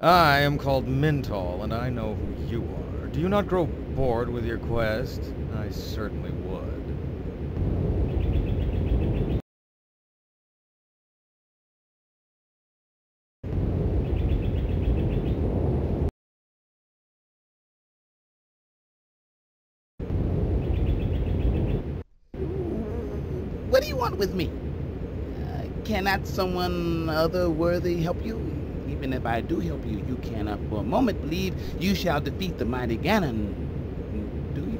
I am called Mintol, and I know who you are. Do you not grow bored with your quest? I certainly would. What do you want with me? Uh, cannot someone other worthy help you? Even if I do help you, you cannot for a moment believe you shall defeat the mighty Ganon, do you?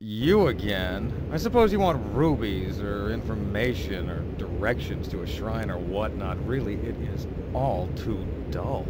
You again? I suppose you want rubies, or information, or directions to a shrine, or whatnot. Really, it is all too dull.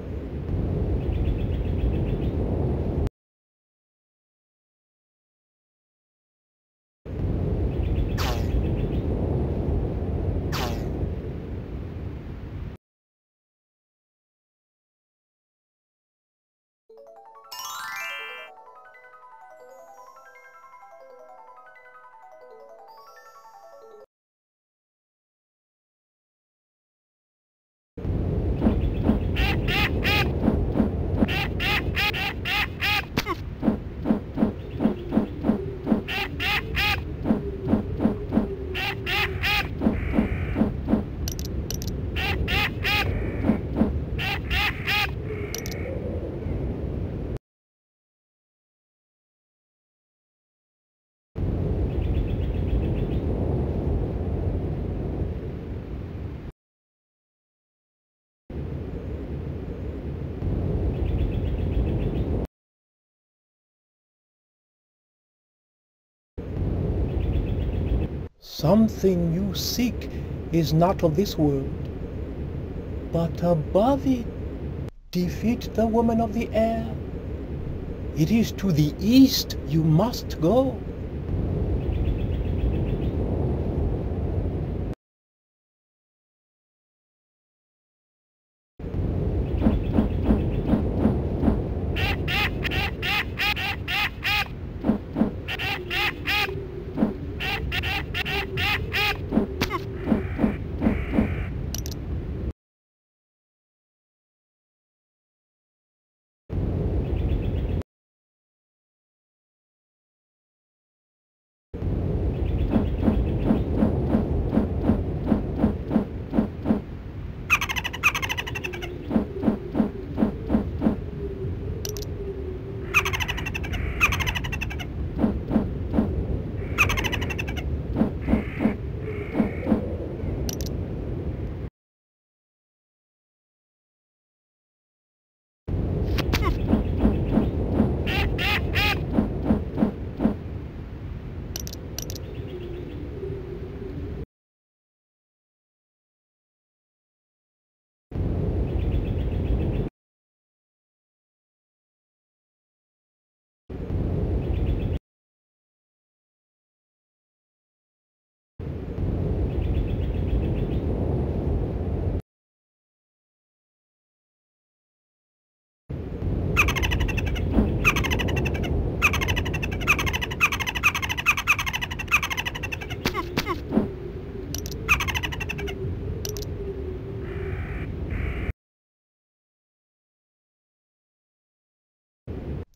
Something you seek is not of this world, but above it. Defeat the woman of the air. It is to the east you must go.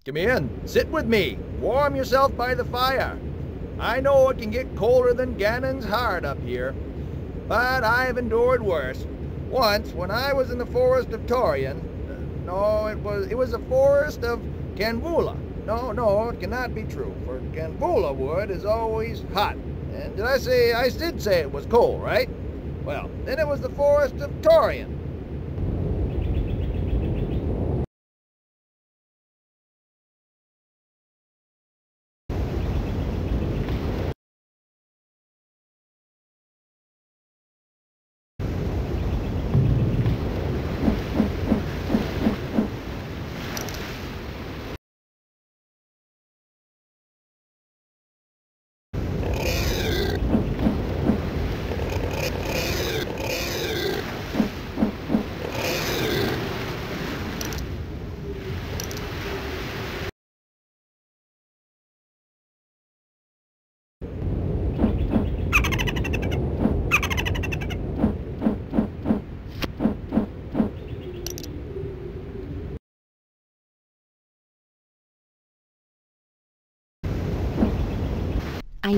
Come in, sit with me, warm yourself by the fire. I know it can get colder than Ganon's heart up here, but I've endured worse. Once, when I was in the forest of Tarion, uh, no, it was it was the forest of Canvula. No, no, it cannot be true, for Canvula wood is always hot. And did I say, I did say it was cold, right? Well, then it was the forest of Tarion.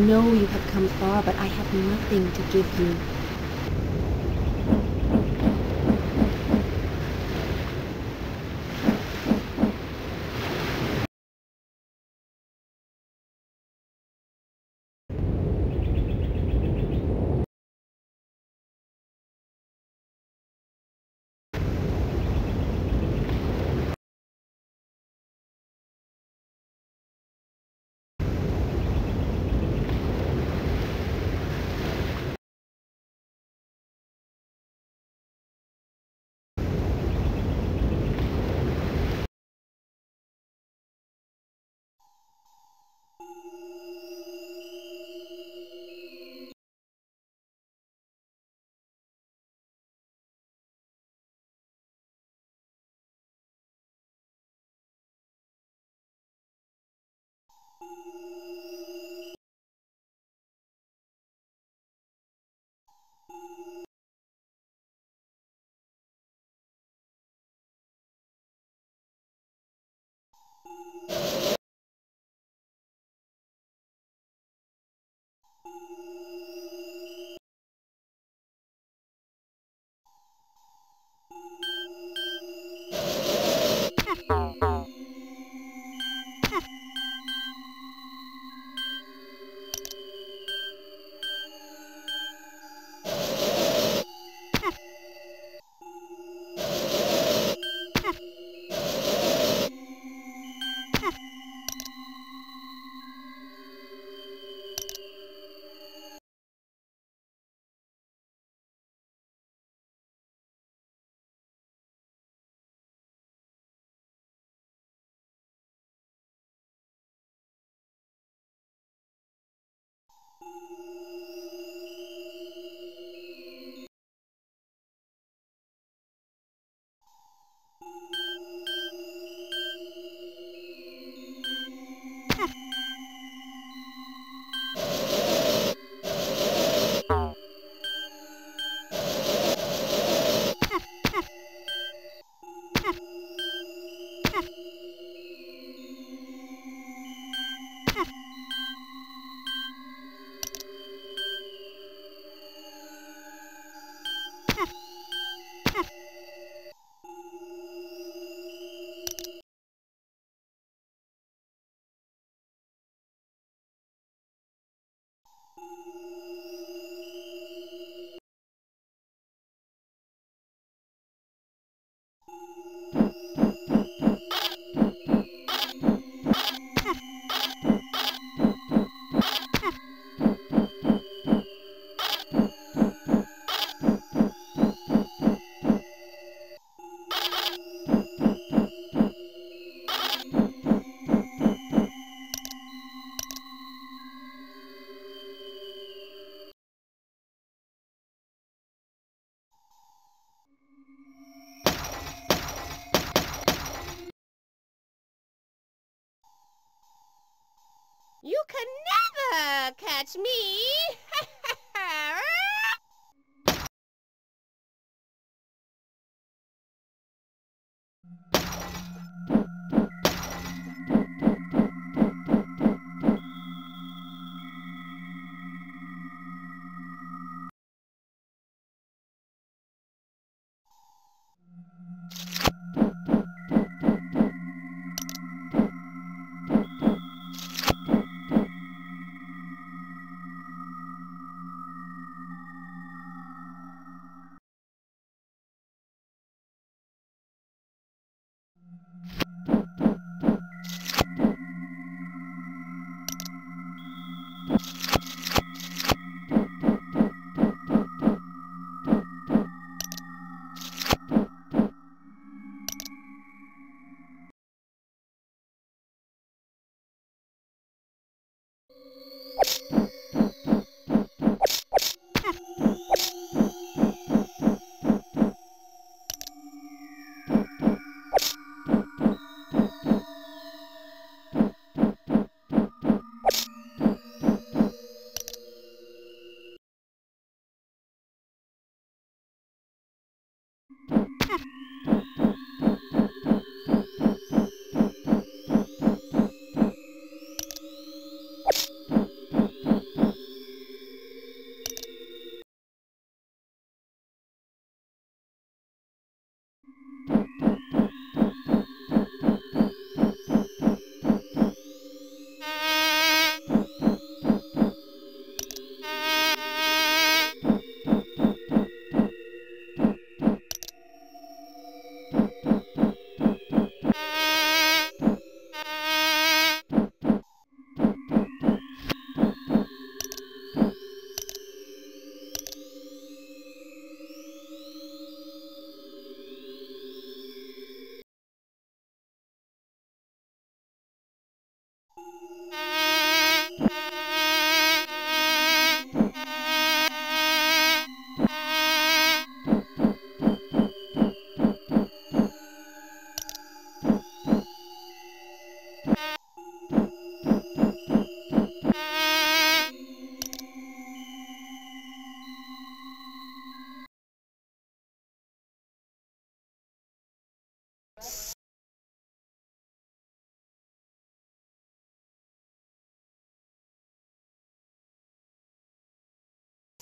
know you have come far, but I have nothing to give you. You can never catch me!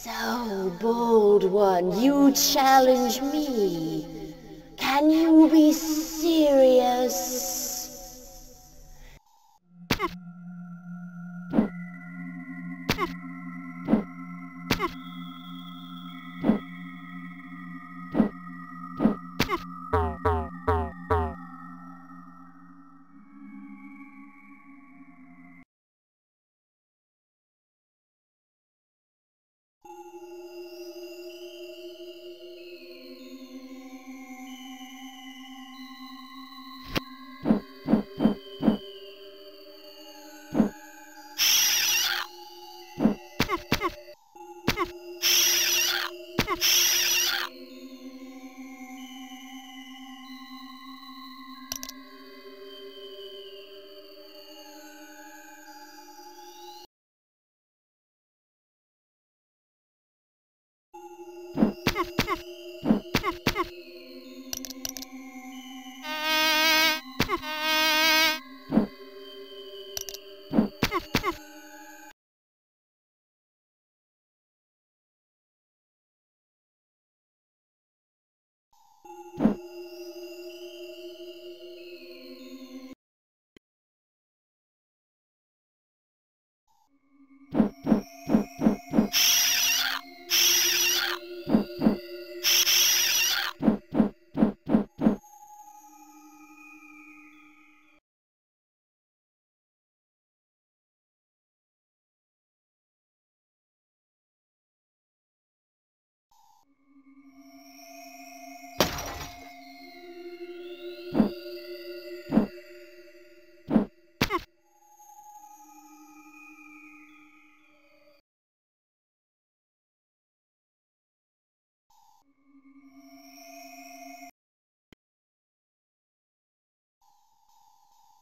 So, bold one, you challenge me. Can you be serious?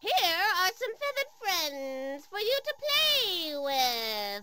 Here are some feathered friends for you to play with.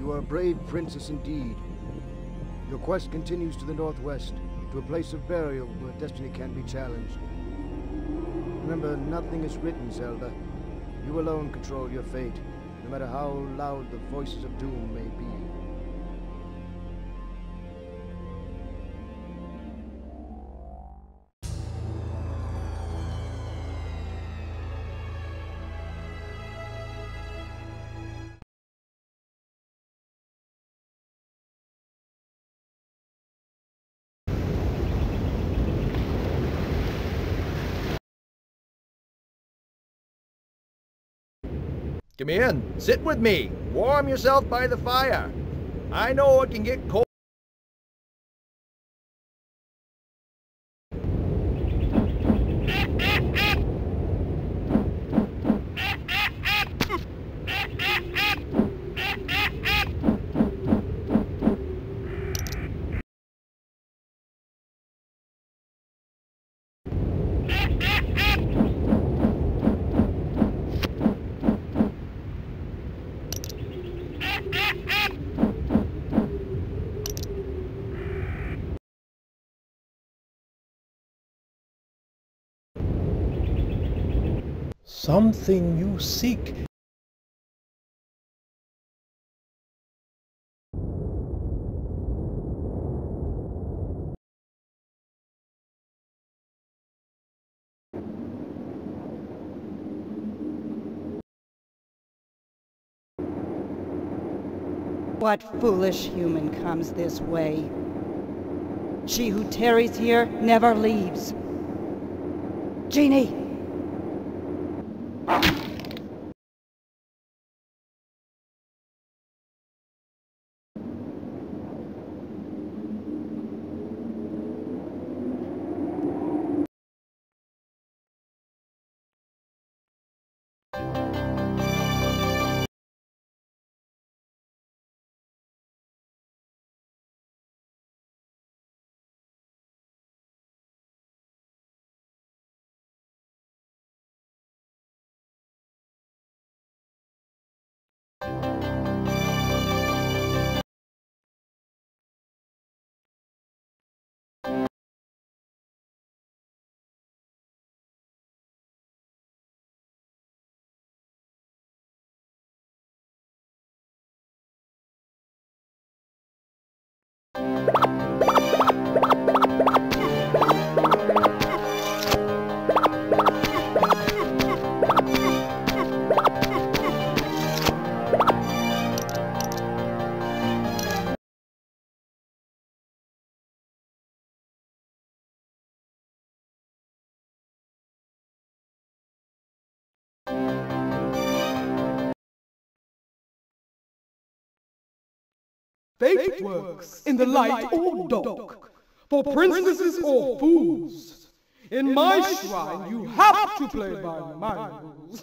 You are a brave princess indeed. Your quest continues to the northwest, to a place of burial where destiny can be challenged. Remember, nothing is written, Zelda. You alone control your fate, no matter how loud the voices of doom may be. Come in, sit with me, warm yourself by the fire. I know it can get cold. something you seek. What foolish human comes this way? She who tarries here never leaves. Genie! Fate works in the light or dark, for princesses or fools. In my shrine you have to play by my rules.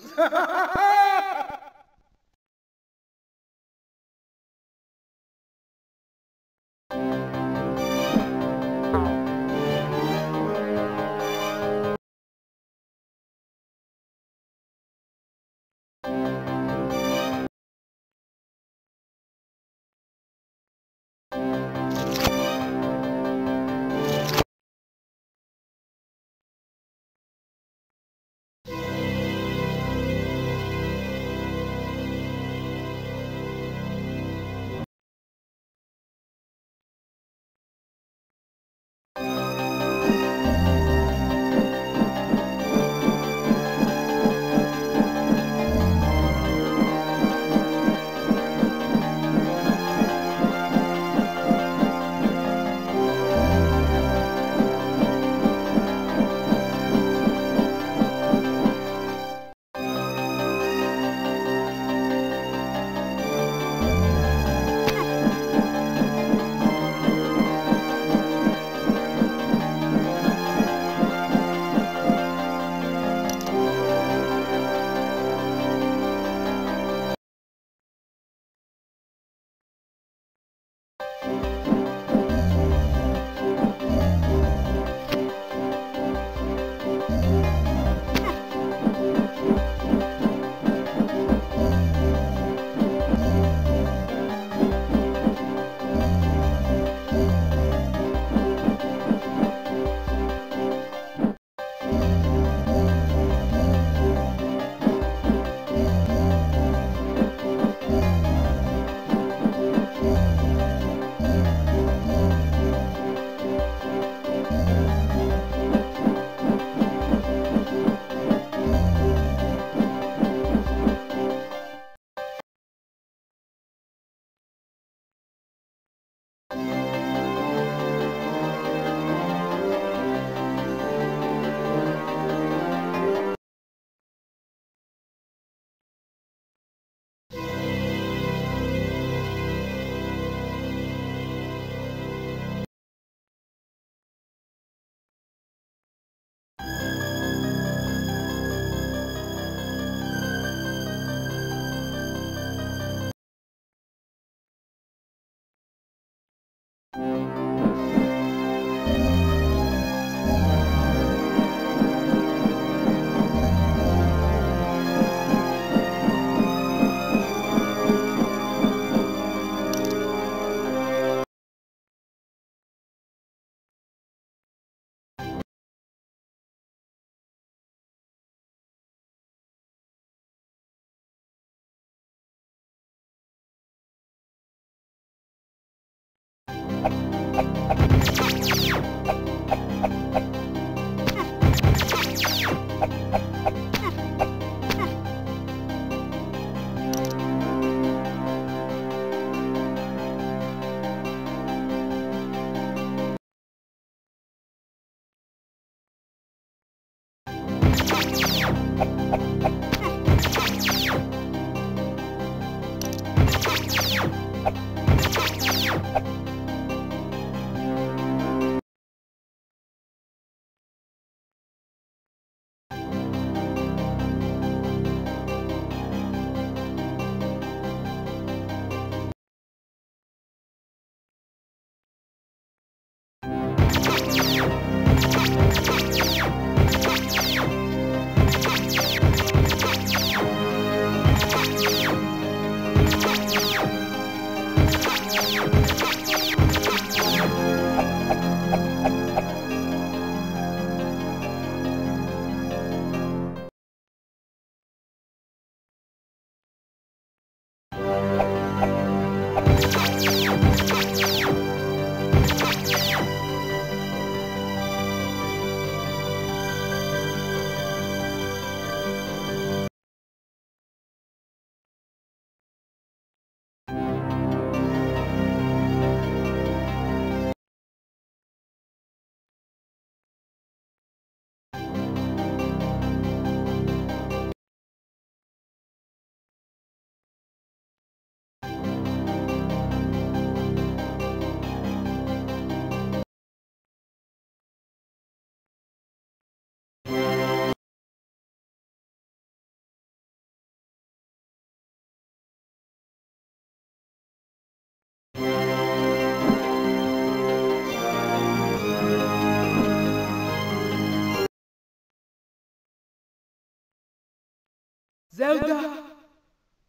Zelda,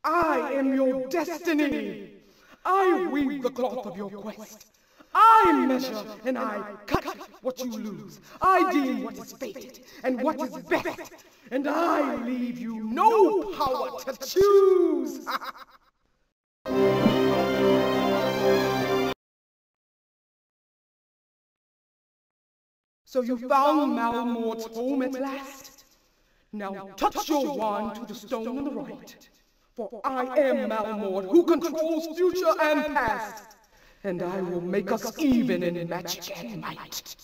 I am your destiny. I weave the cloth of your quest. I measure and I cut what you lose. I deem what is fated and what is best. And I leave you no power to choose. So you found Malmord's home at last? Now, now touch, touch your wand to the stone, stone on the right, for I am Malmord, who controls future and past, and I will make us even in magic and might.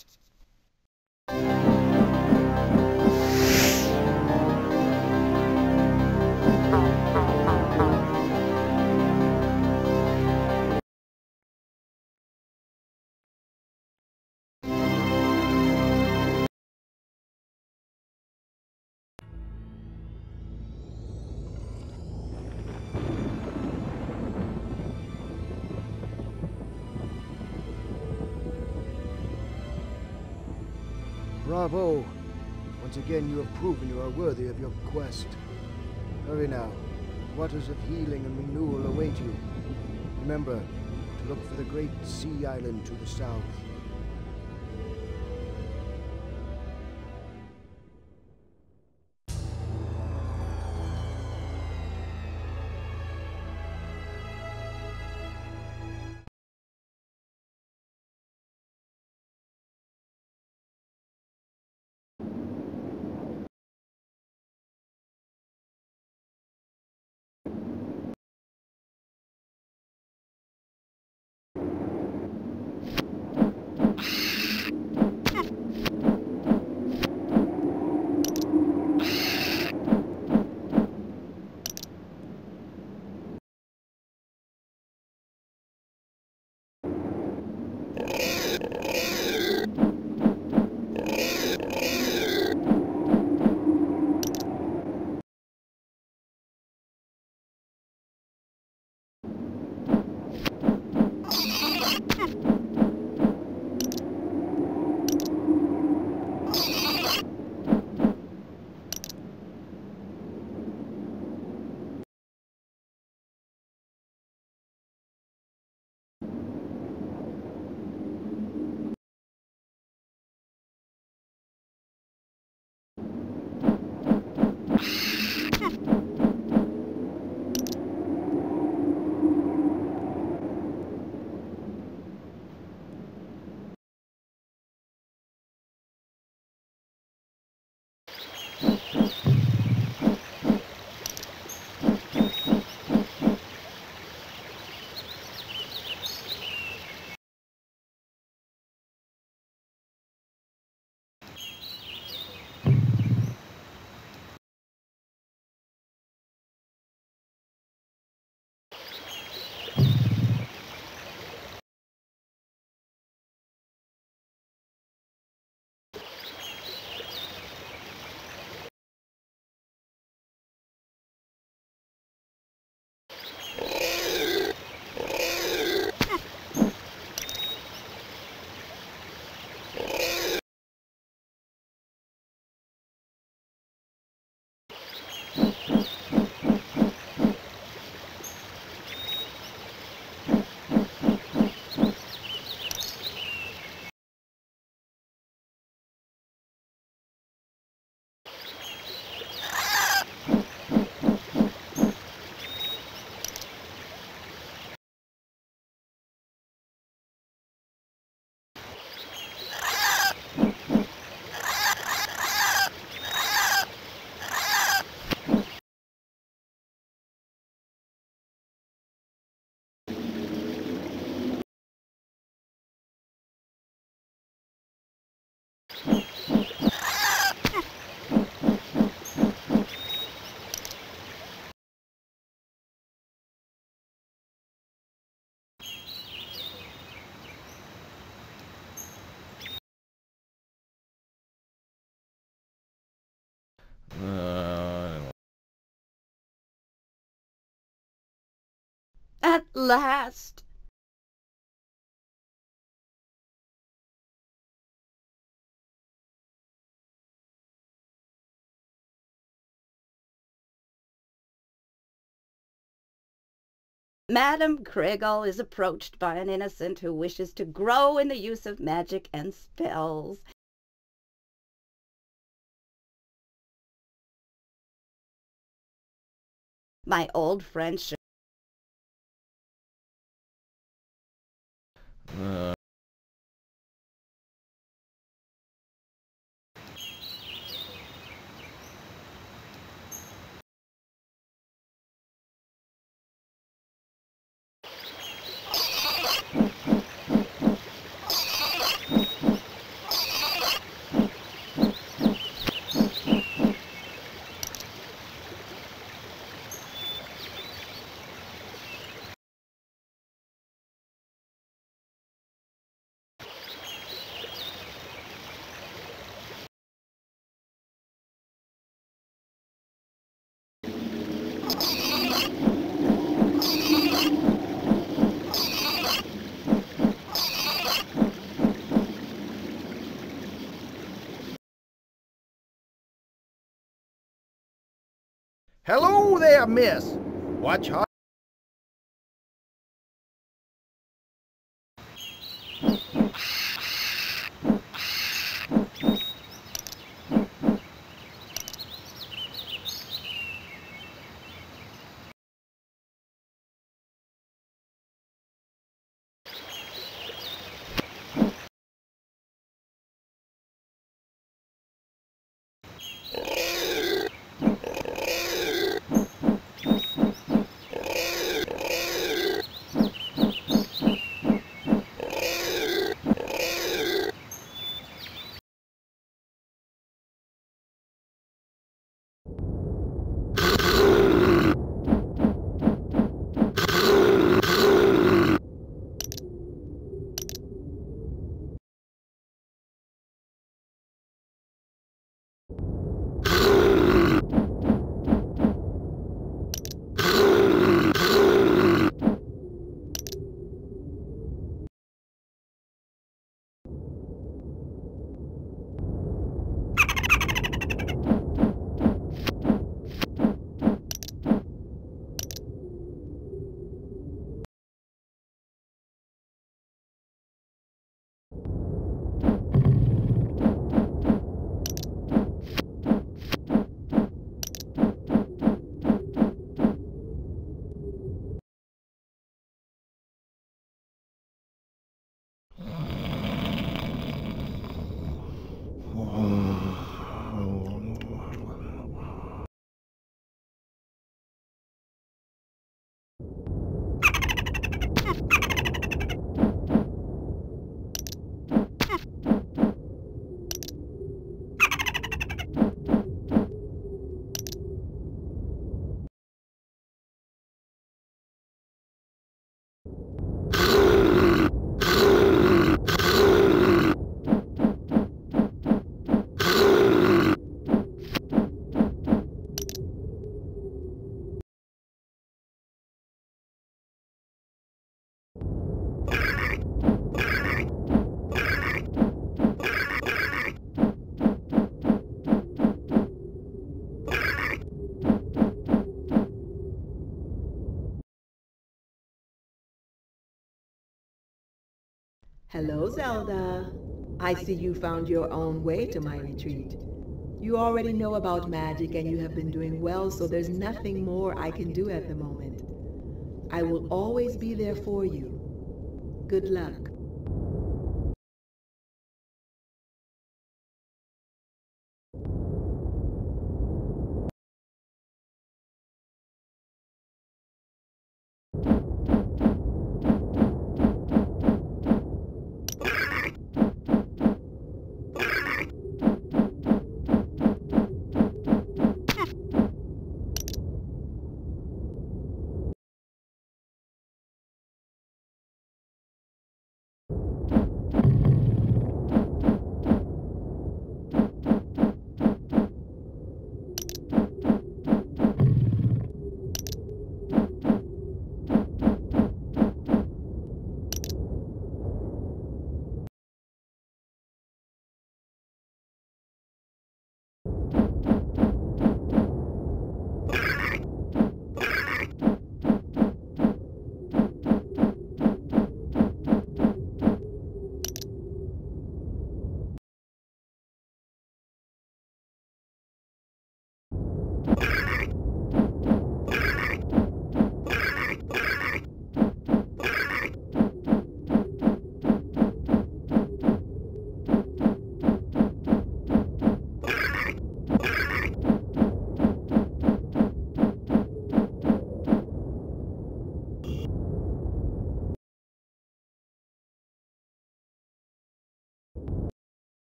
Bravo! Once again you have proven you are worthy of your quest. Hurry now. Waters of healing and renewal await you. Remember to look for the great sea island to the south. At last! Madam Kriegel is approached by an innocent who wishes to grow in the use of magic and spells. My old friend Shermak Uh. Hello there, miss! Watch out! Hello, Zelda. I see you found your own way to my retreat. You already know about magic and you have been doing well, so there's nothing more I can do at the moment. I will always be there for you. Good luck. Bye.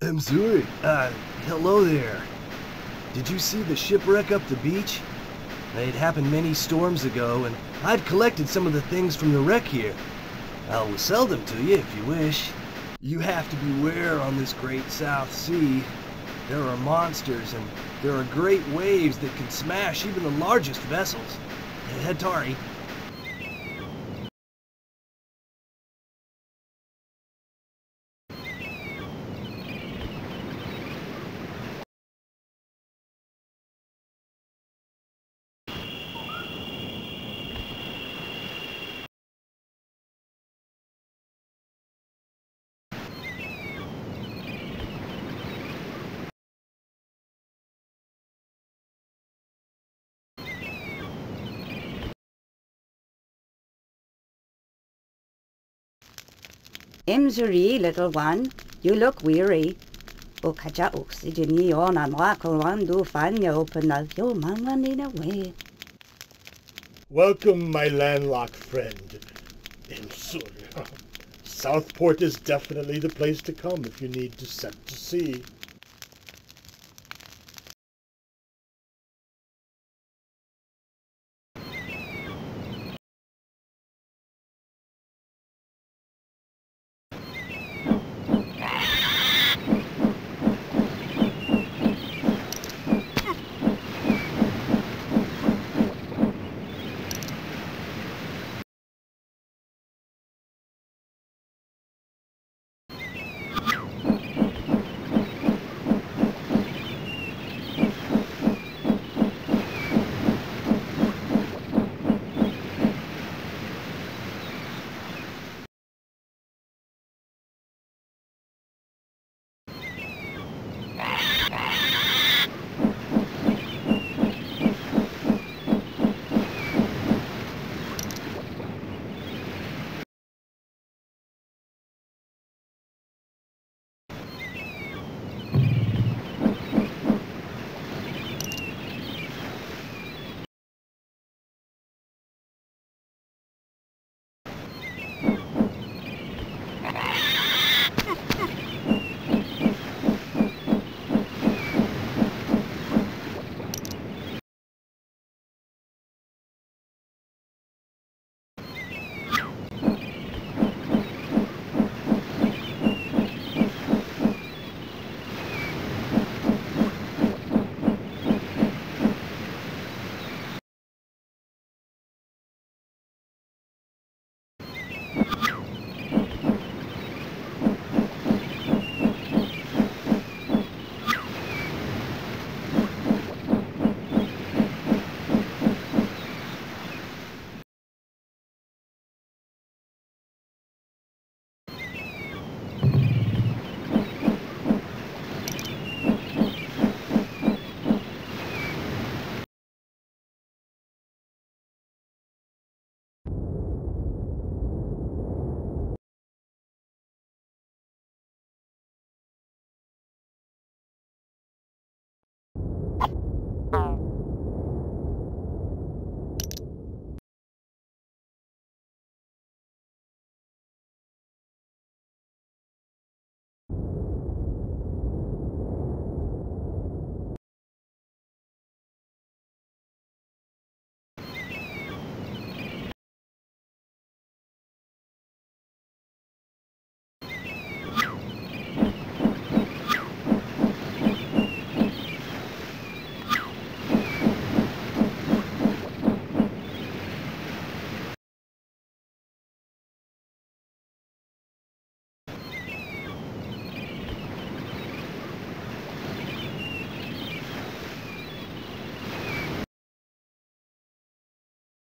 I'm sorry. Uh, hello there. Did you see the shipwreck up the beach? It happened many storms ago, and I've collected some of the things from the wreck here. I'll sell them to you if you wish. You have to beware on this great South Sea. There are monsters, and there are great waves that can smash even the largest vessels. Hetari. Imzuri, little one, you look weary. Okaja oxygeni on an wakawan do fanya open al yo manwanin away. Welcome, my landlocked friend. Imzuri. Southport is definitely the place to come if you need to set to sea.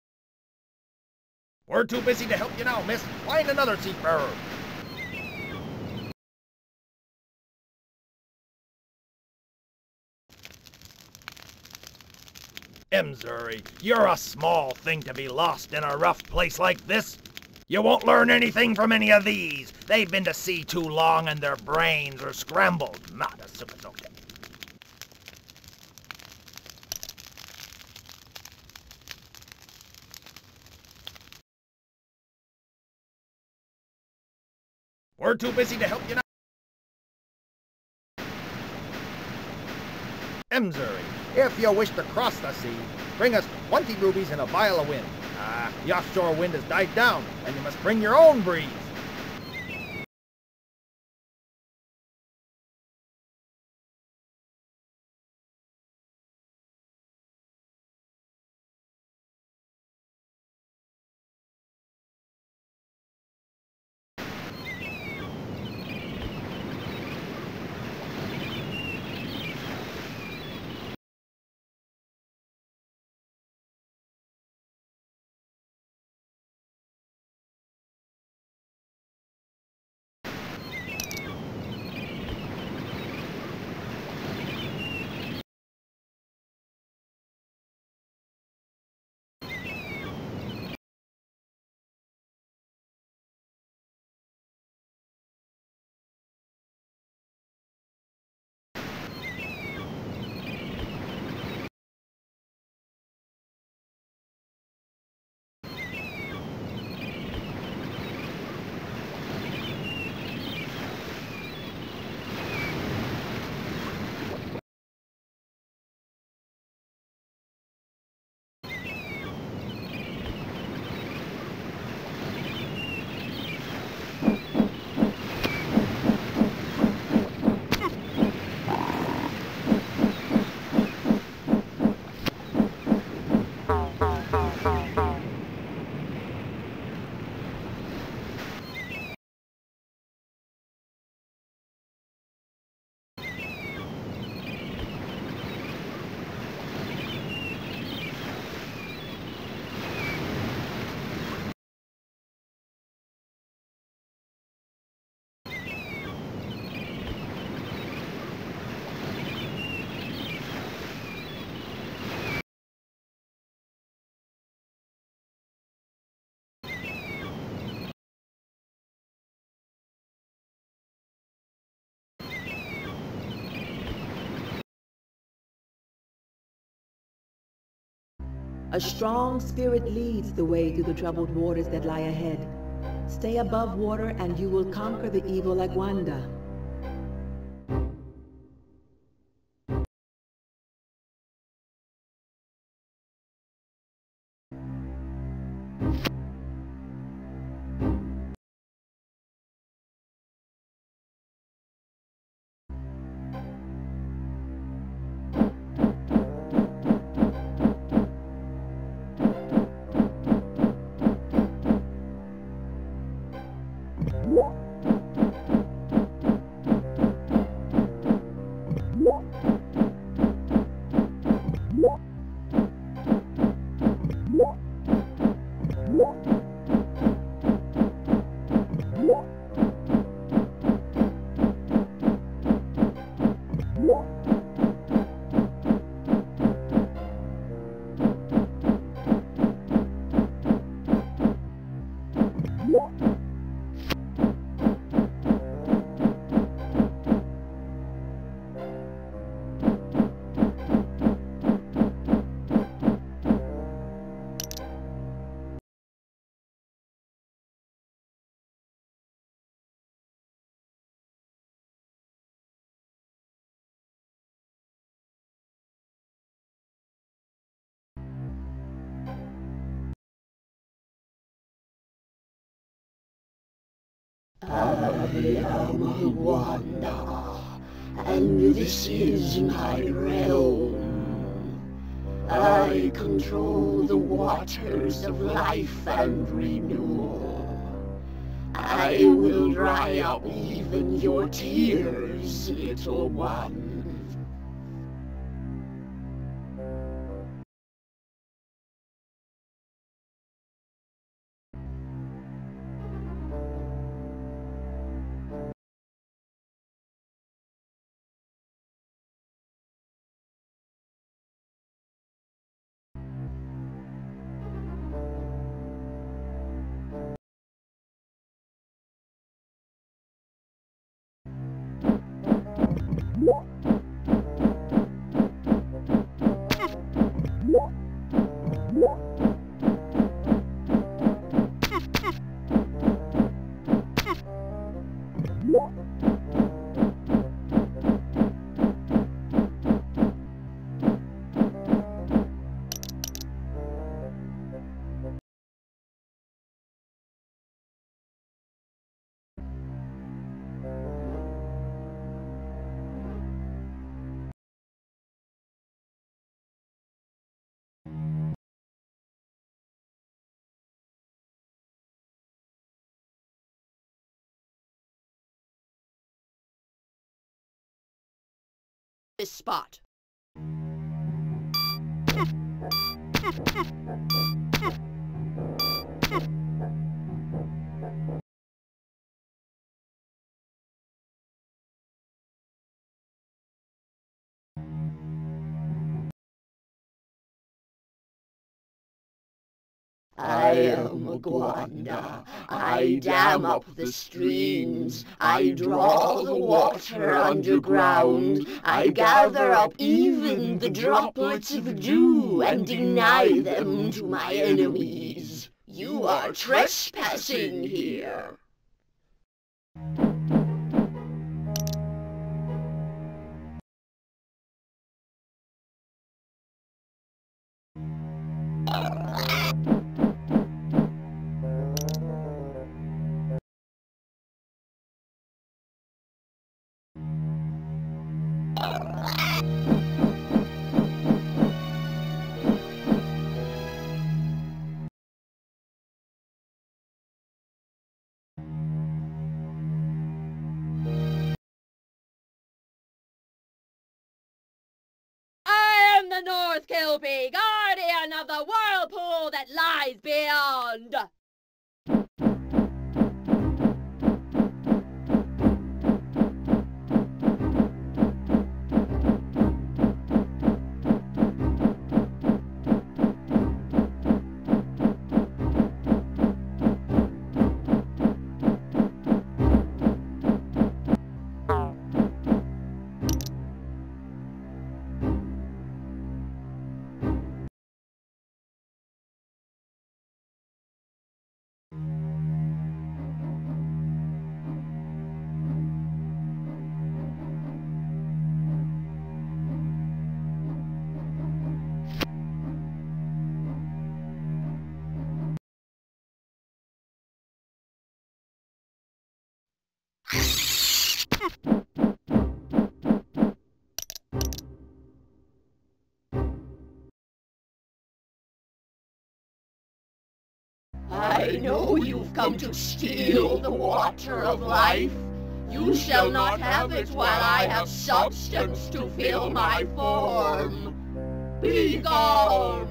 We're too busy to help you now, miss. Find another seafarer. Imzuri, you're a small thing to be lost in a rough place like this. You won't learn anything from any of these. They've been to sea too long and their brains are scrambled. Not a superdote. We're too busy to help you now. Emsuri. If you wish to cross the sea, bring us twenty rubies and a vial of wind. Ah, the offshore wind has died down, and you must bring your own breeze. A strong spirit leads the way through the troubled waters that lie ahead. Stay above water and you will conquer the evil Aguanda. I'm Wanda, and this is my realm. I control the waters of life and renewal. I will dry up even your tears, little one. this spot. I am Aguanda. I dam up the streams. I draw the water underground. I gather up even the droplets of dew and deny them to my enemies. You are trespassing here. The North Kelpie, guardian of the whirlpool that lies beyond! I know you've come to steal the water of life. You shall not have it while I have substance to fill my form. Be gone!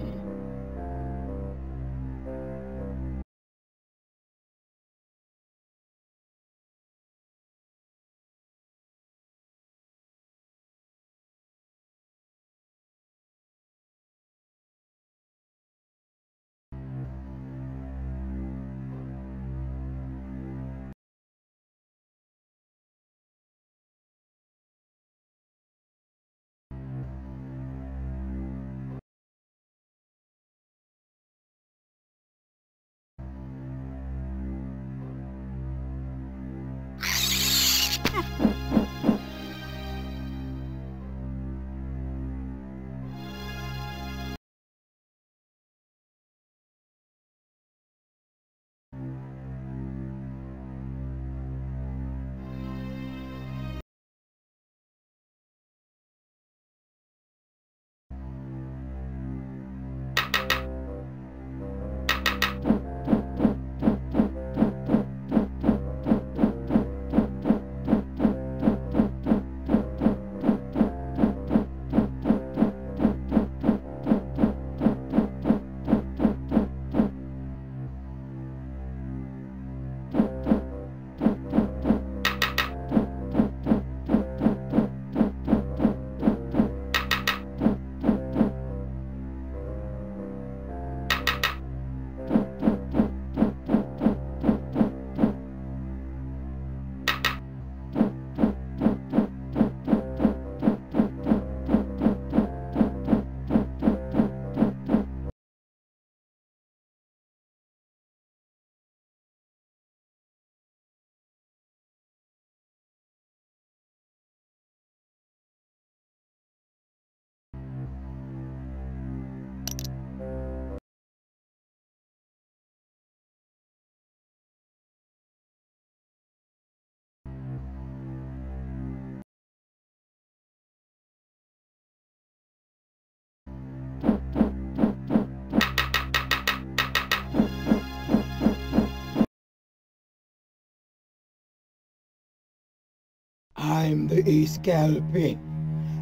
I'm the East Kelpie,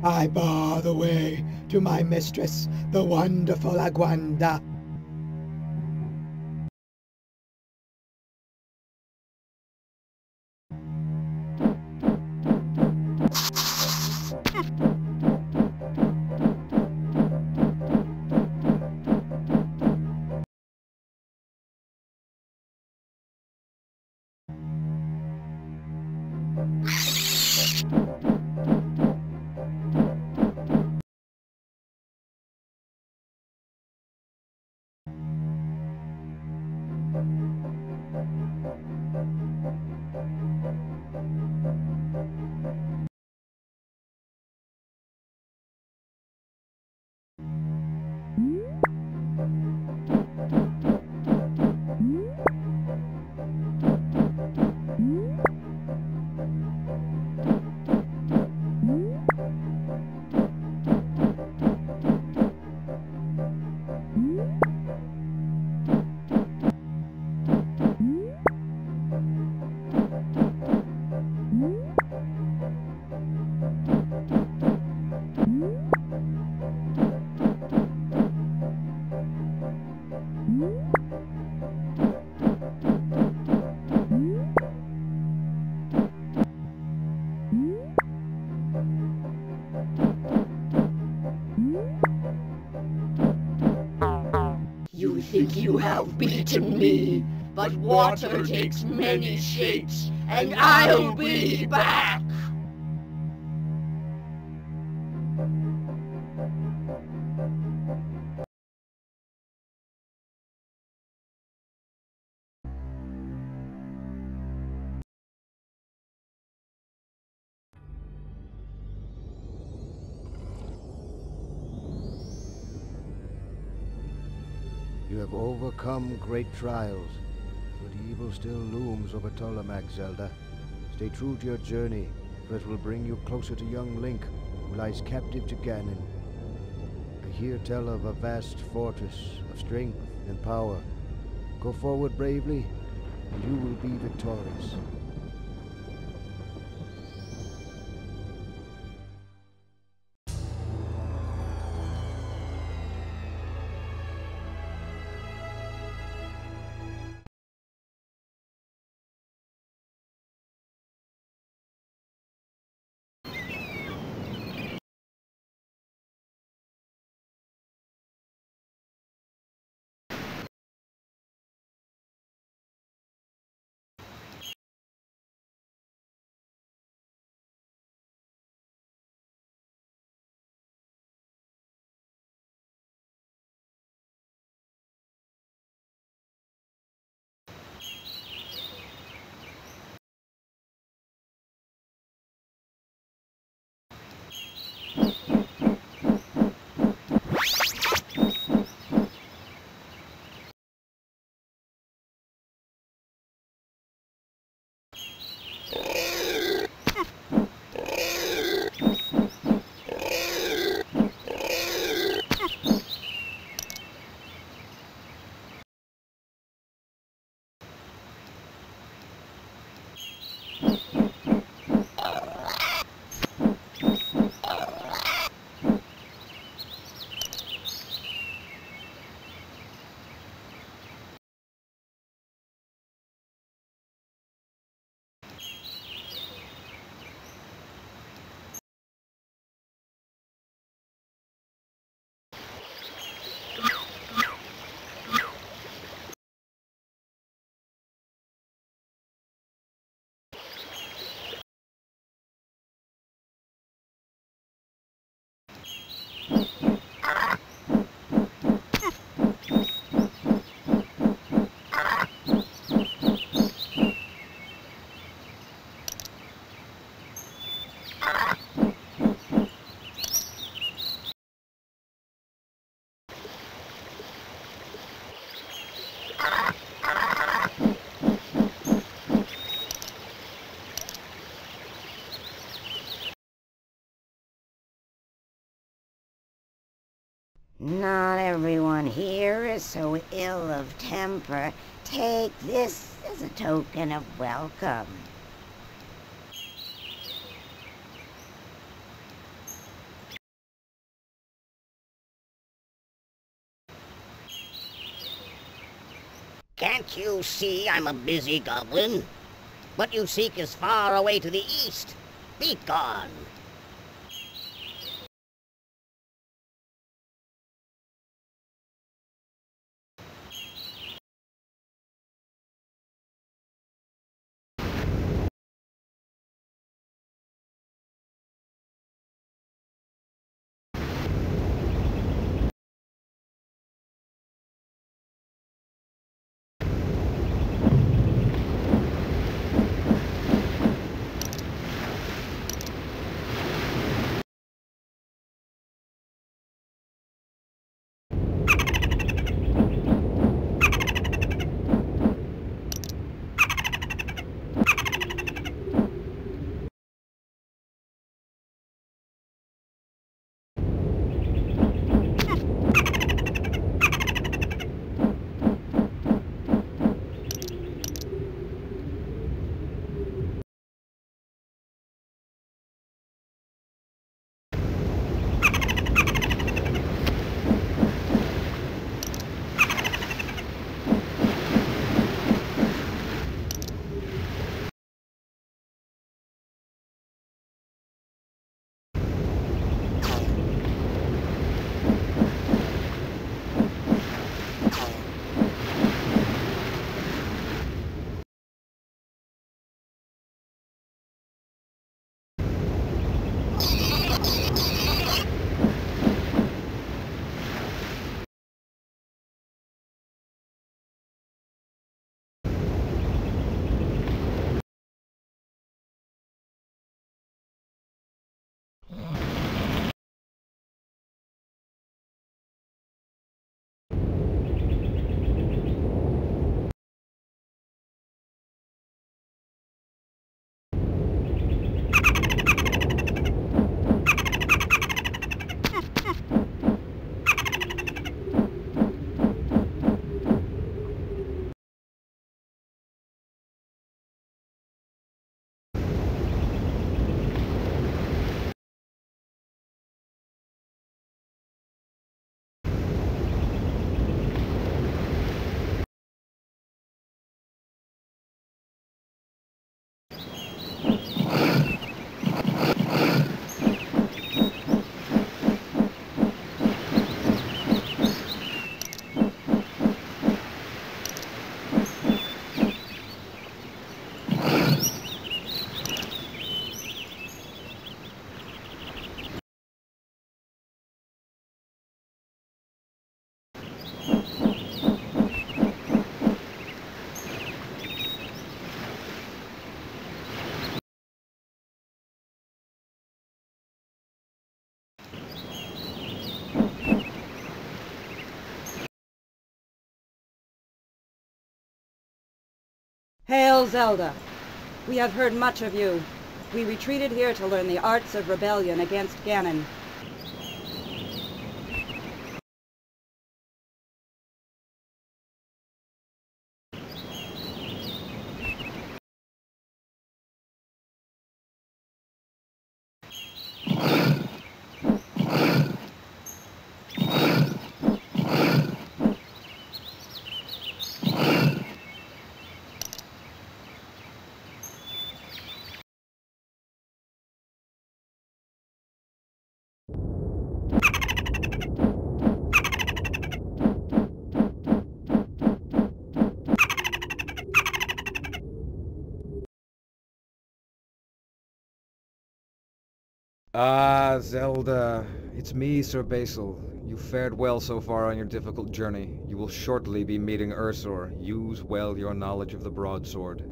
I bar the way to my mistress, the wonderful Aguanda. You have beaten me, but water takes many shapes, and I'll be back! Overcome great trials, but evil still looms over Tolemac, Zelda. Stay true to your journey, for it will bring you closer to young Link, who lies captive to Ganon. I hear tell of a vast fortress of strength and power. Go forward bravely, and you will be victorious. Not everyone here is so ill of temper. Take this as a token of welcome. Can't you see I'm a busy goblin? What you seek is far away to the east. Be gone. Hail Zelda! We have heard much of you. We retreated here to learn the arts of rebellion against Ganon. Ah, Zelda. It's me, Sir Basil. You fared well so far on your difficult journey. You will shortly be meeting Ursor. Use well your knowledge of the broadsword.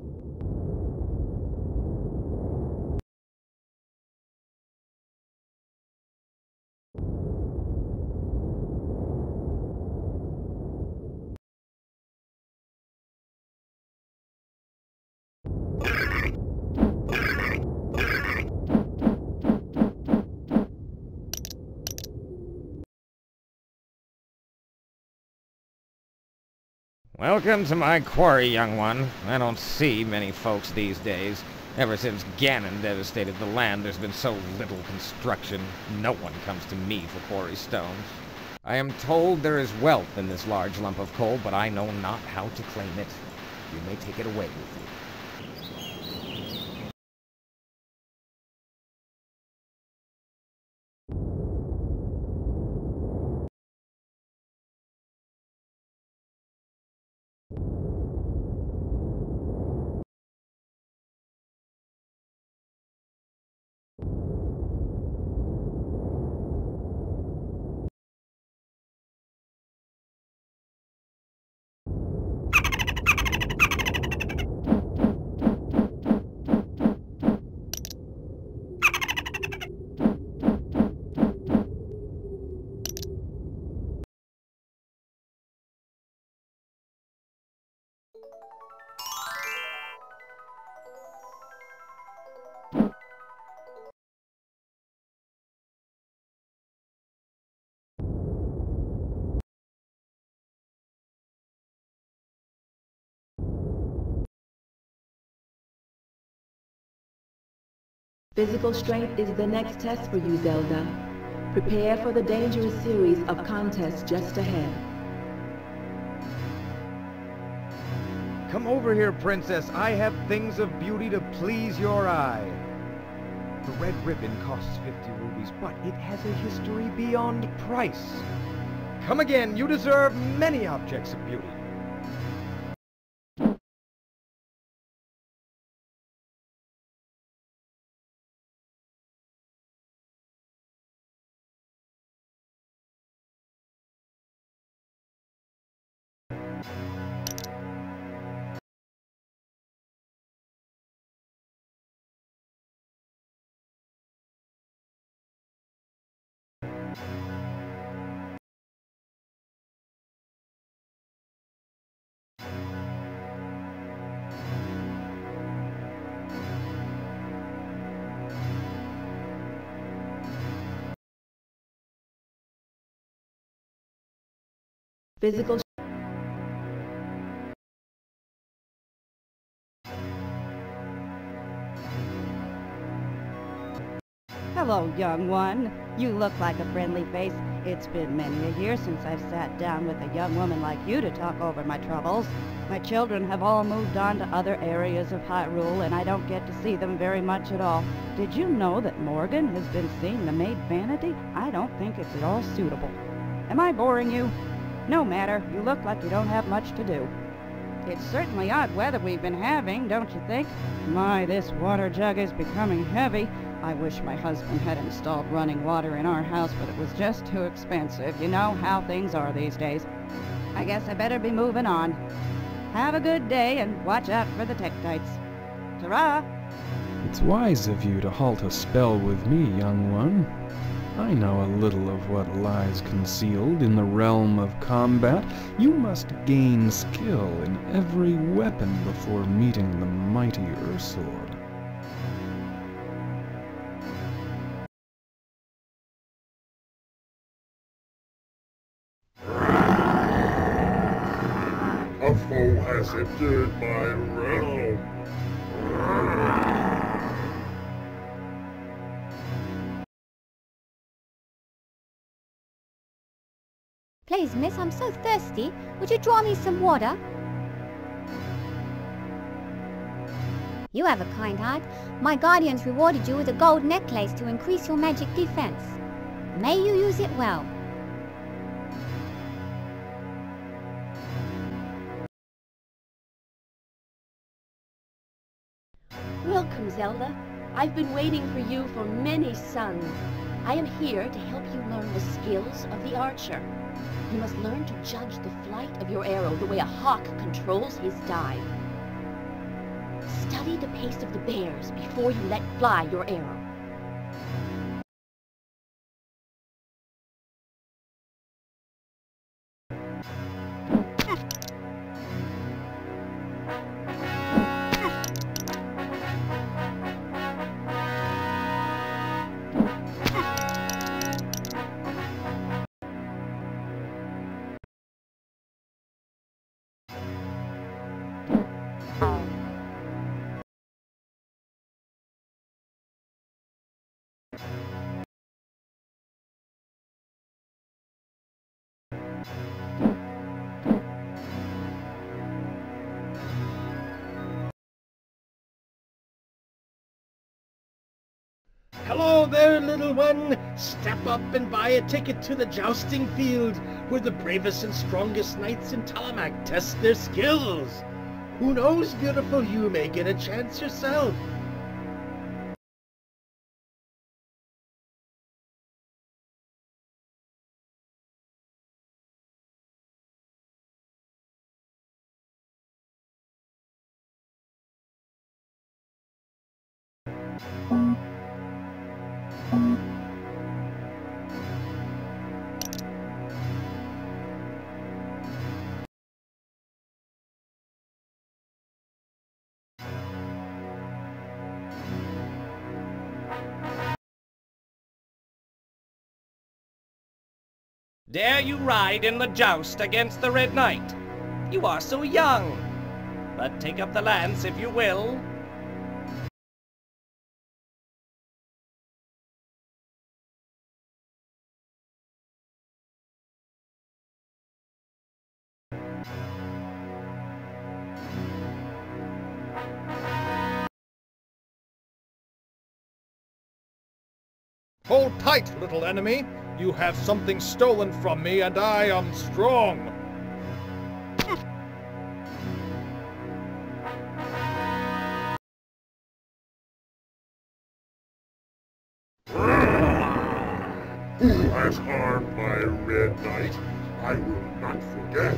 Welcome to my quarry, young one. I don't see many folks these days. Ever since Ganon devastated the land, there's been so little construction. No one comes to me for quarry stones. I am told there is wealth in this large lump of coal, but I know not how to claim it. You may take it away with you. Physical strength is the next test for you, Zelda. Prepare for the dangerous series of contests just ahead. Come over here, Princess. I have things of beauty to please your eye. The red ribbon costs fifty rubies, but it has a history beyond price. Come again. You deserve many objects of beauty. Physical Hello, young one. You look like a friendly face. It's been many a year since I've sat down with a young woman like you to talk over my troubles. My children have all moved on to other areas of Hyrule, and I don't get to see them very much at all. Did you know that Morgan has been seeing the maid Vanity? I don't think it's at all suitable. Am I boring you? No matter, you look like you don't have much to do. It's certainly odd weather we've been having, don't you think? My, this water jug is becoming heavy. I wish my husband had installed running water in our house, but it was just too expensive. You know how things are these days. I guess I better be moving on. Have a good day, and watch out for the tektites. Ta-ra! It's wise of you to halt a spell with me, young one. I know a little of what lies concealed in the realm of combat. You must gain skill in every weapon before meeting the mighty Ursor. A foe has entered my realm. Please, miss, I'm so thirsty. Would you draw me some water? You have a kind heart. My guardians rewarded you with a gold necklace to increase your magic defense. May you use it well. Welcome, Zelda. I've been waiting for you for many suns. I am here to help you learn the skills of the archer. You must learn to judge the flight of your arrow the way a hawk controls his dive. Study the pace of the bears before you let fly your arrow. Hello there, little one. Step up and buy a ticket to the jousting field, where the bravest and strongest knights in Tolemac test their skills. Who knows, beautiful, you may get a chance yourself. Dare you ride in the joust against the Red Knight? You are so young, but take up the lance if you will. Hold tight, little enemy. You have something stolen from me, and I am strong. Who has harmed my Red Knight? I will not forget.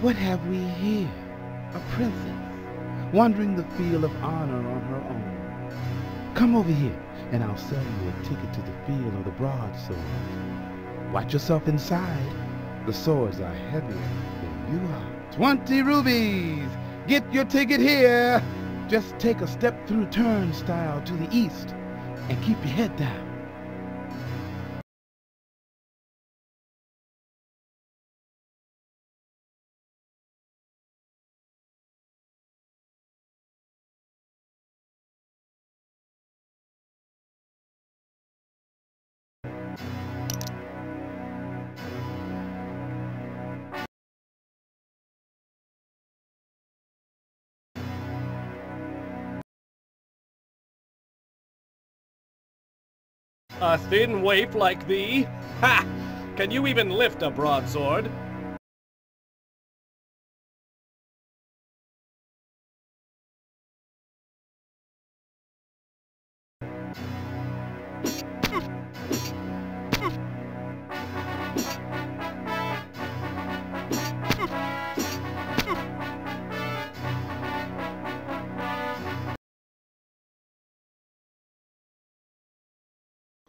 What have we here? A princess, wandering the field of honor on her own. Come over here, and I'll sell you a ticket to the field of the broadsword. Watch yourself inside. The swords are heavier than you are. Twenty rubies! Get your ticket here! Just take a step through turnstile to the east, and keep your head down. A thin waif like thee? Ha! Can you even lift a broadsword?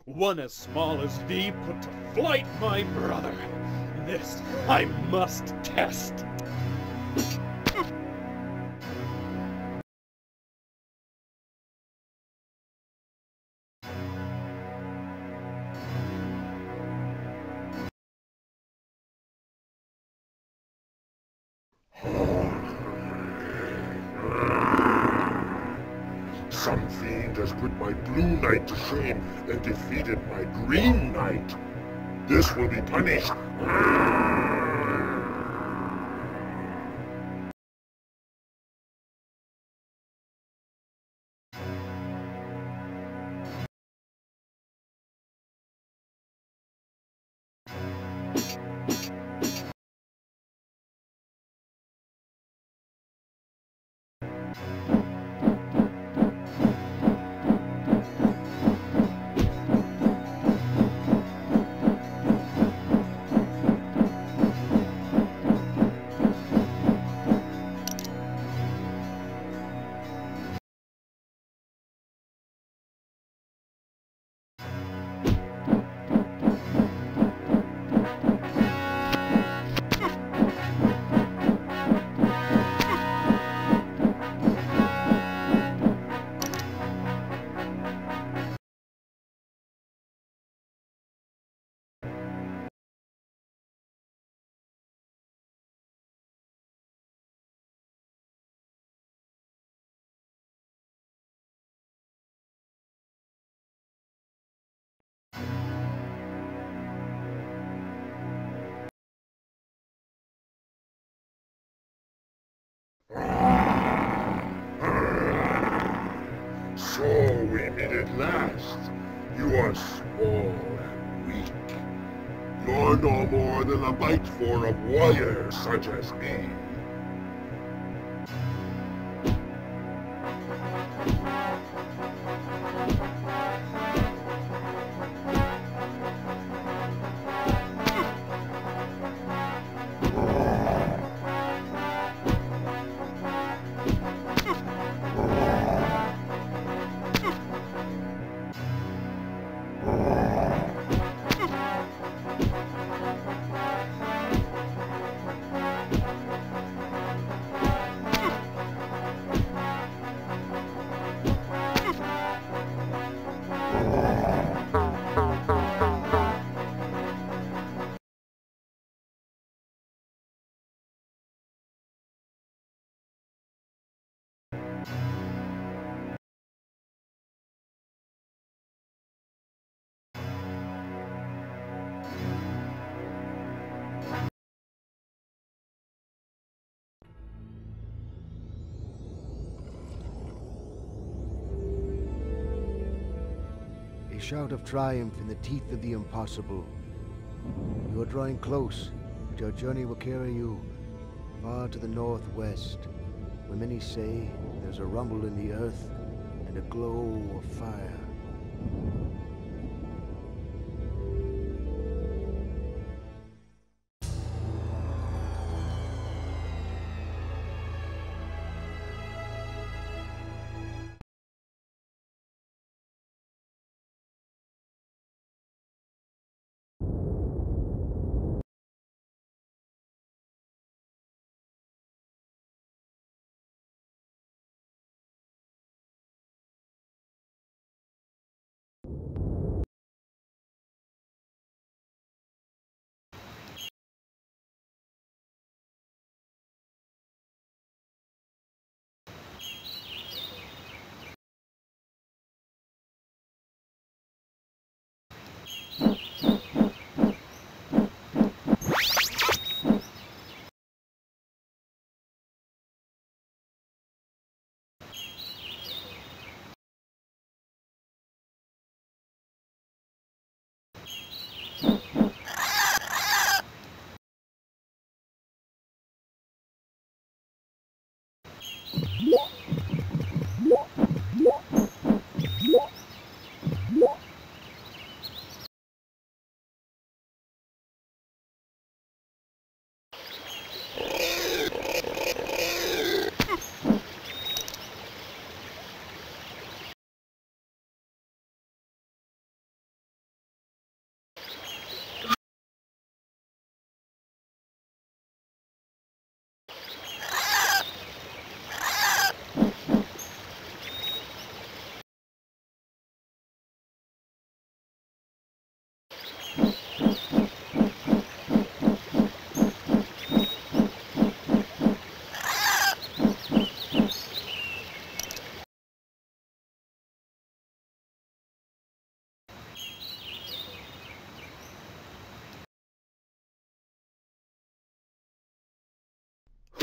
One as small as thee put to flight my brother. This I must test. fiend has put my blue knight to shame and defeated my green knight. This will be punished. So we meet at last. You are small and weak. You're no more than a bite for a warrior such as me. A shout of triumph in the teeth of the impossible. You are drawing close, but your journey will carry you far to the northwest, where many say there's a rumble in the earth and a glow of fire.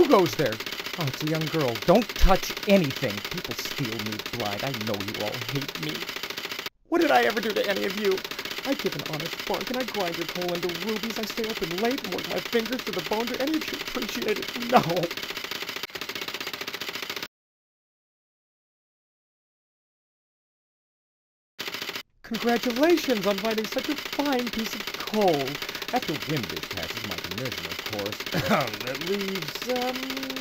Who goes there? Oh, it's a young girl. Don't touch anything. People steal me blind. I know you all hate me. What did I ever do to any of you? I give an honest bargain, I grind your coal into rubies, I stay open late and work my fingers to the bone. Do any of you appreciate it? No! Congratulations on finding such a fine piece of coal. After Wimbish passes my commission, of course, that leaves, um...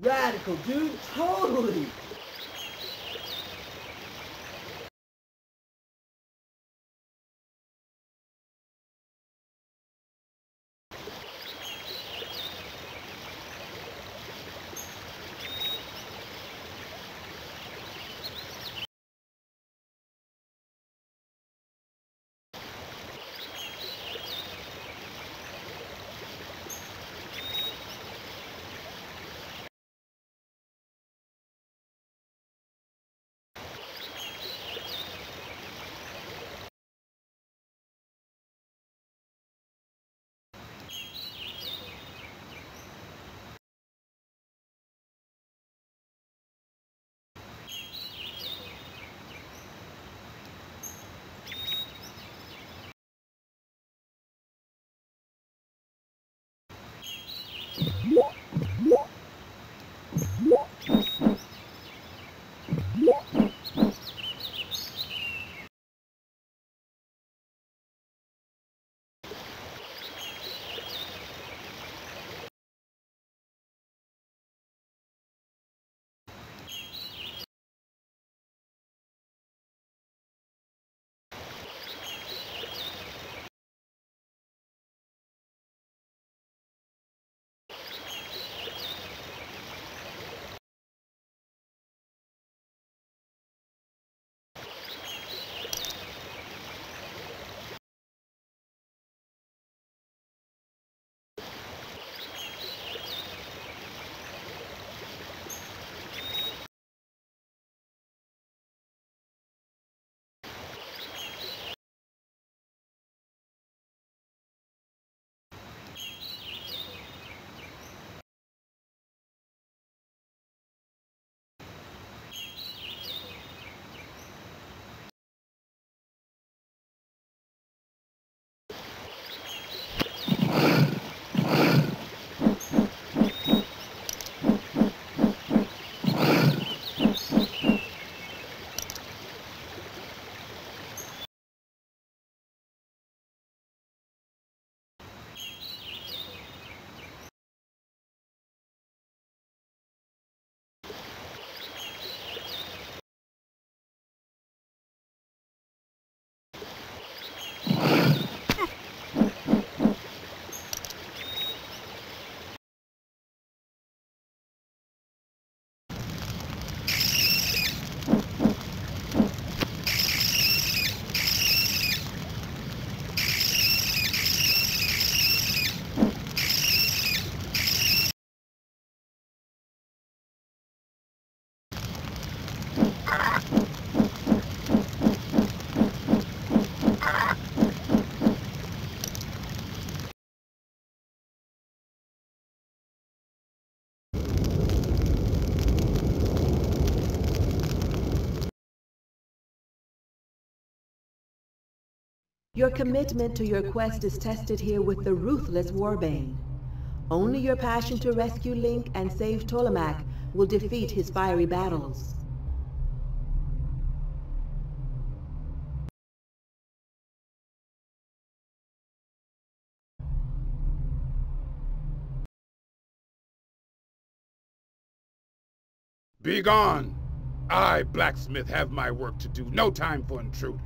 Radical, dude, totally! Your commitment to your quest is tested here with the ruthless Warbane. Only your passion to rescue Link and save Tolemac will defeat his fiery battles. Be gone! I, blacksmith, have my work to do. No time for intruders.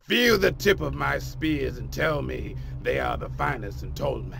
Feel the tip of my spears and tell me they are the finest in Tolemac.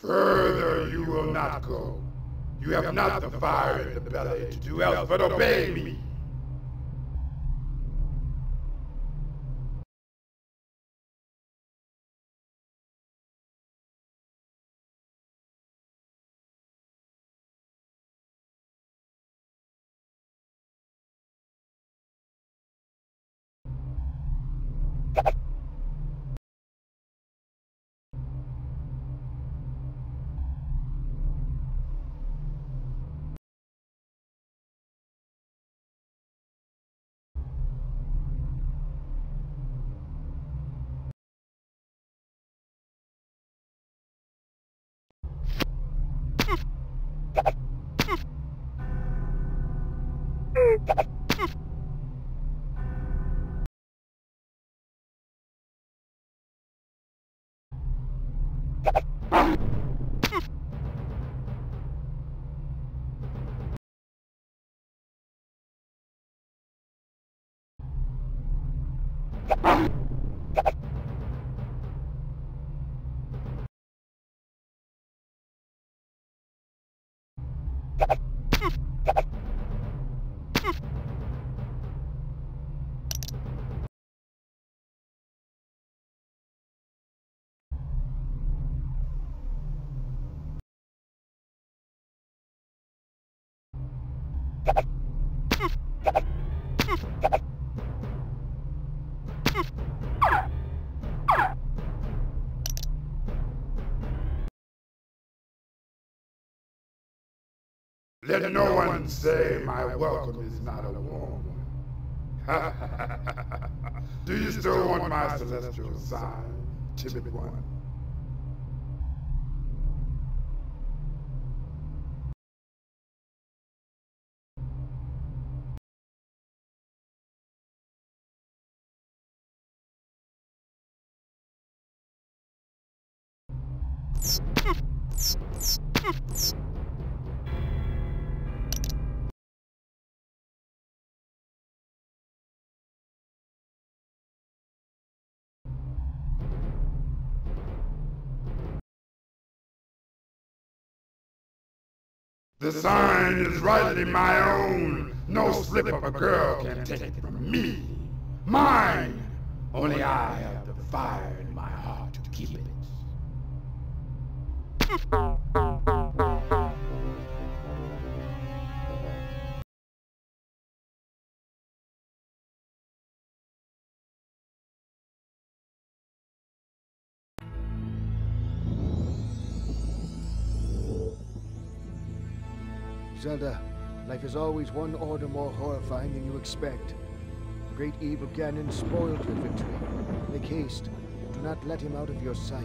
Further you will not go. You have not the fire in the belly to do else but obey me. Let no one say my welcome is not a warm one. Do you still want my celestial sign, timid one? The sign is rightly my own. No slip of a girl can take it from me. Mine! Only I have the fire in my heart to keep it. Zelda, life is always one order more horrifying than you expect. The great evil Ganon spoiled your victory. Make haste. Do not let him out of your sight.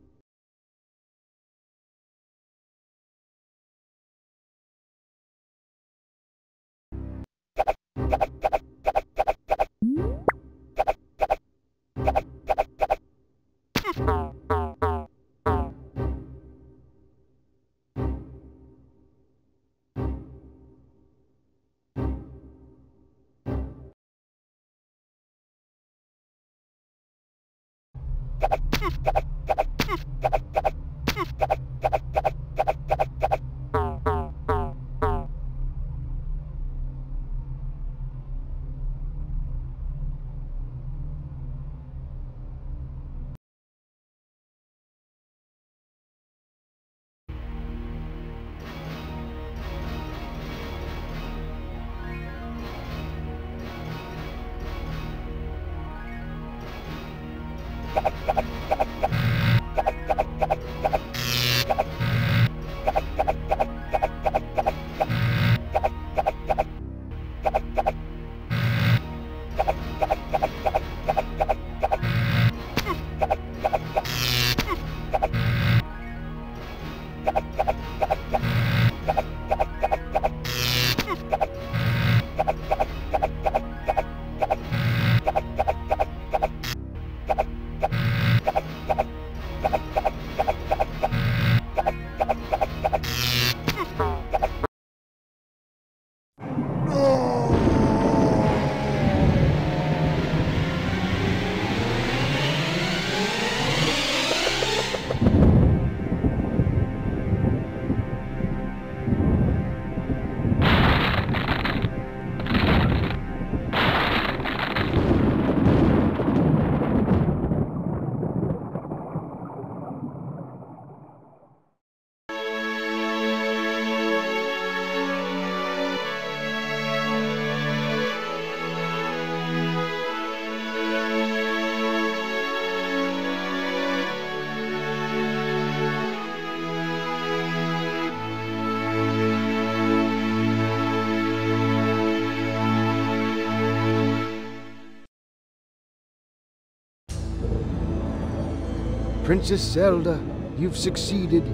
Princess Zelda, you've succeeded.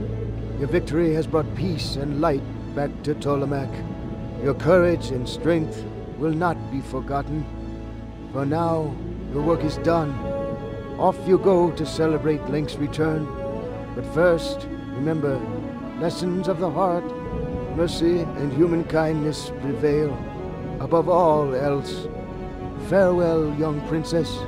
Your victory has brought peace and light back to Tolemac. Your courage and strength will not be forgotten. For now, your work is done. Off you go to celebrate Link's return. But first, remember, lessons of the heart, mercy and human kindness prevail. Above all else, farewell, young princess.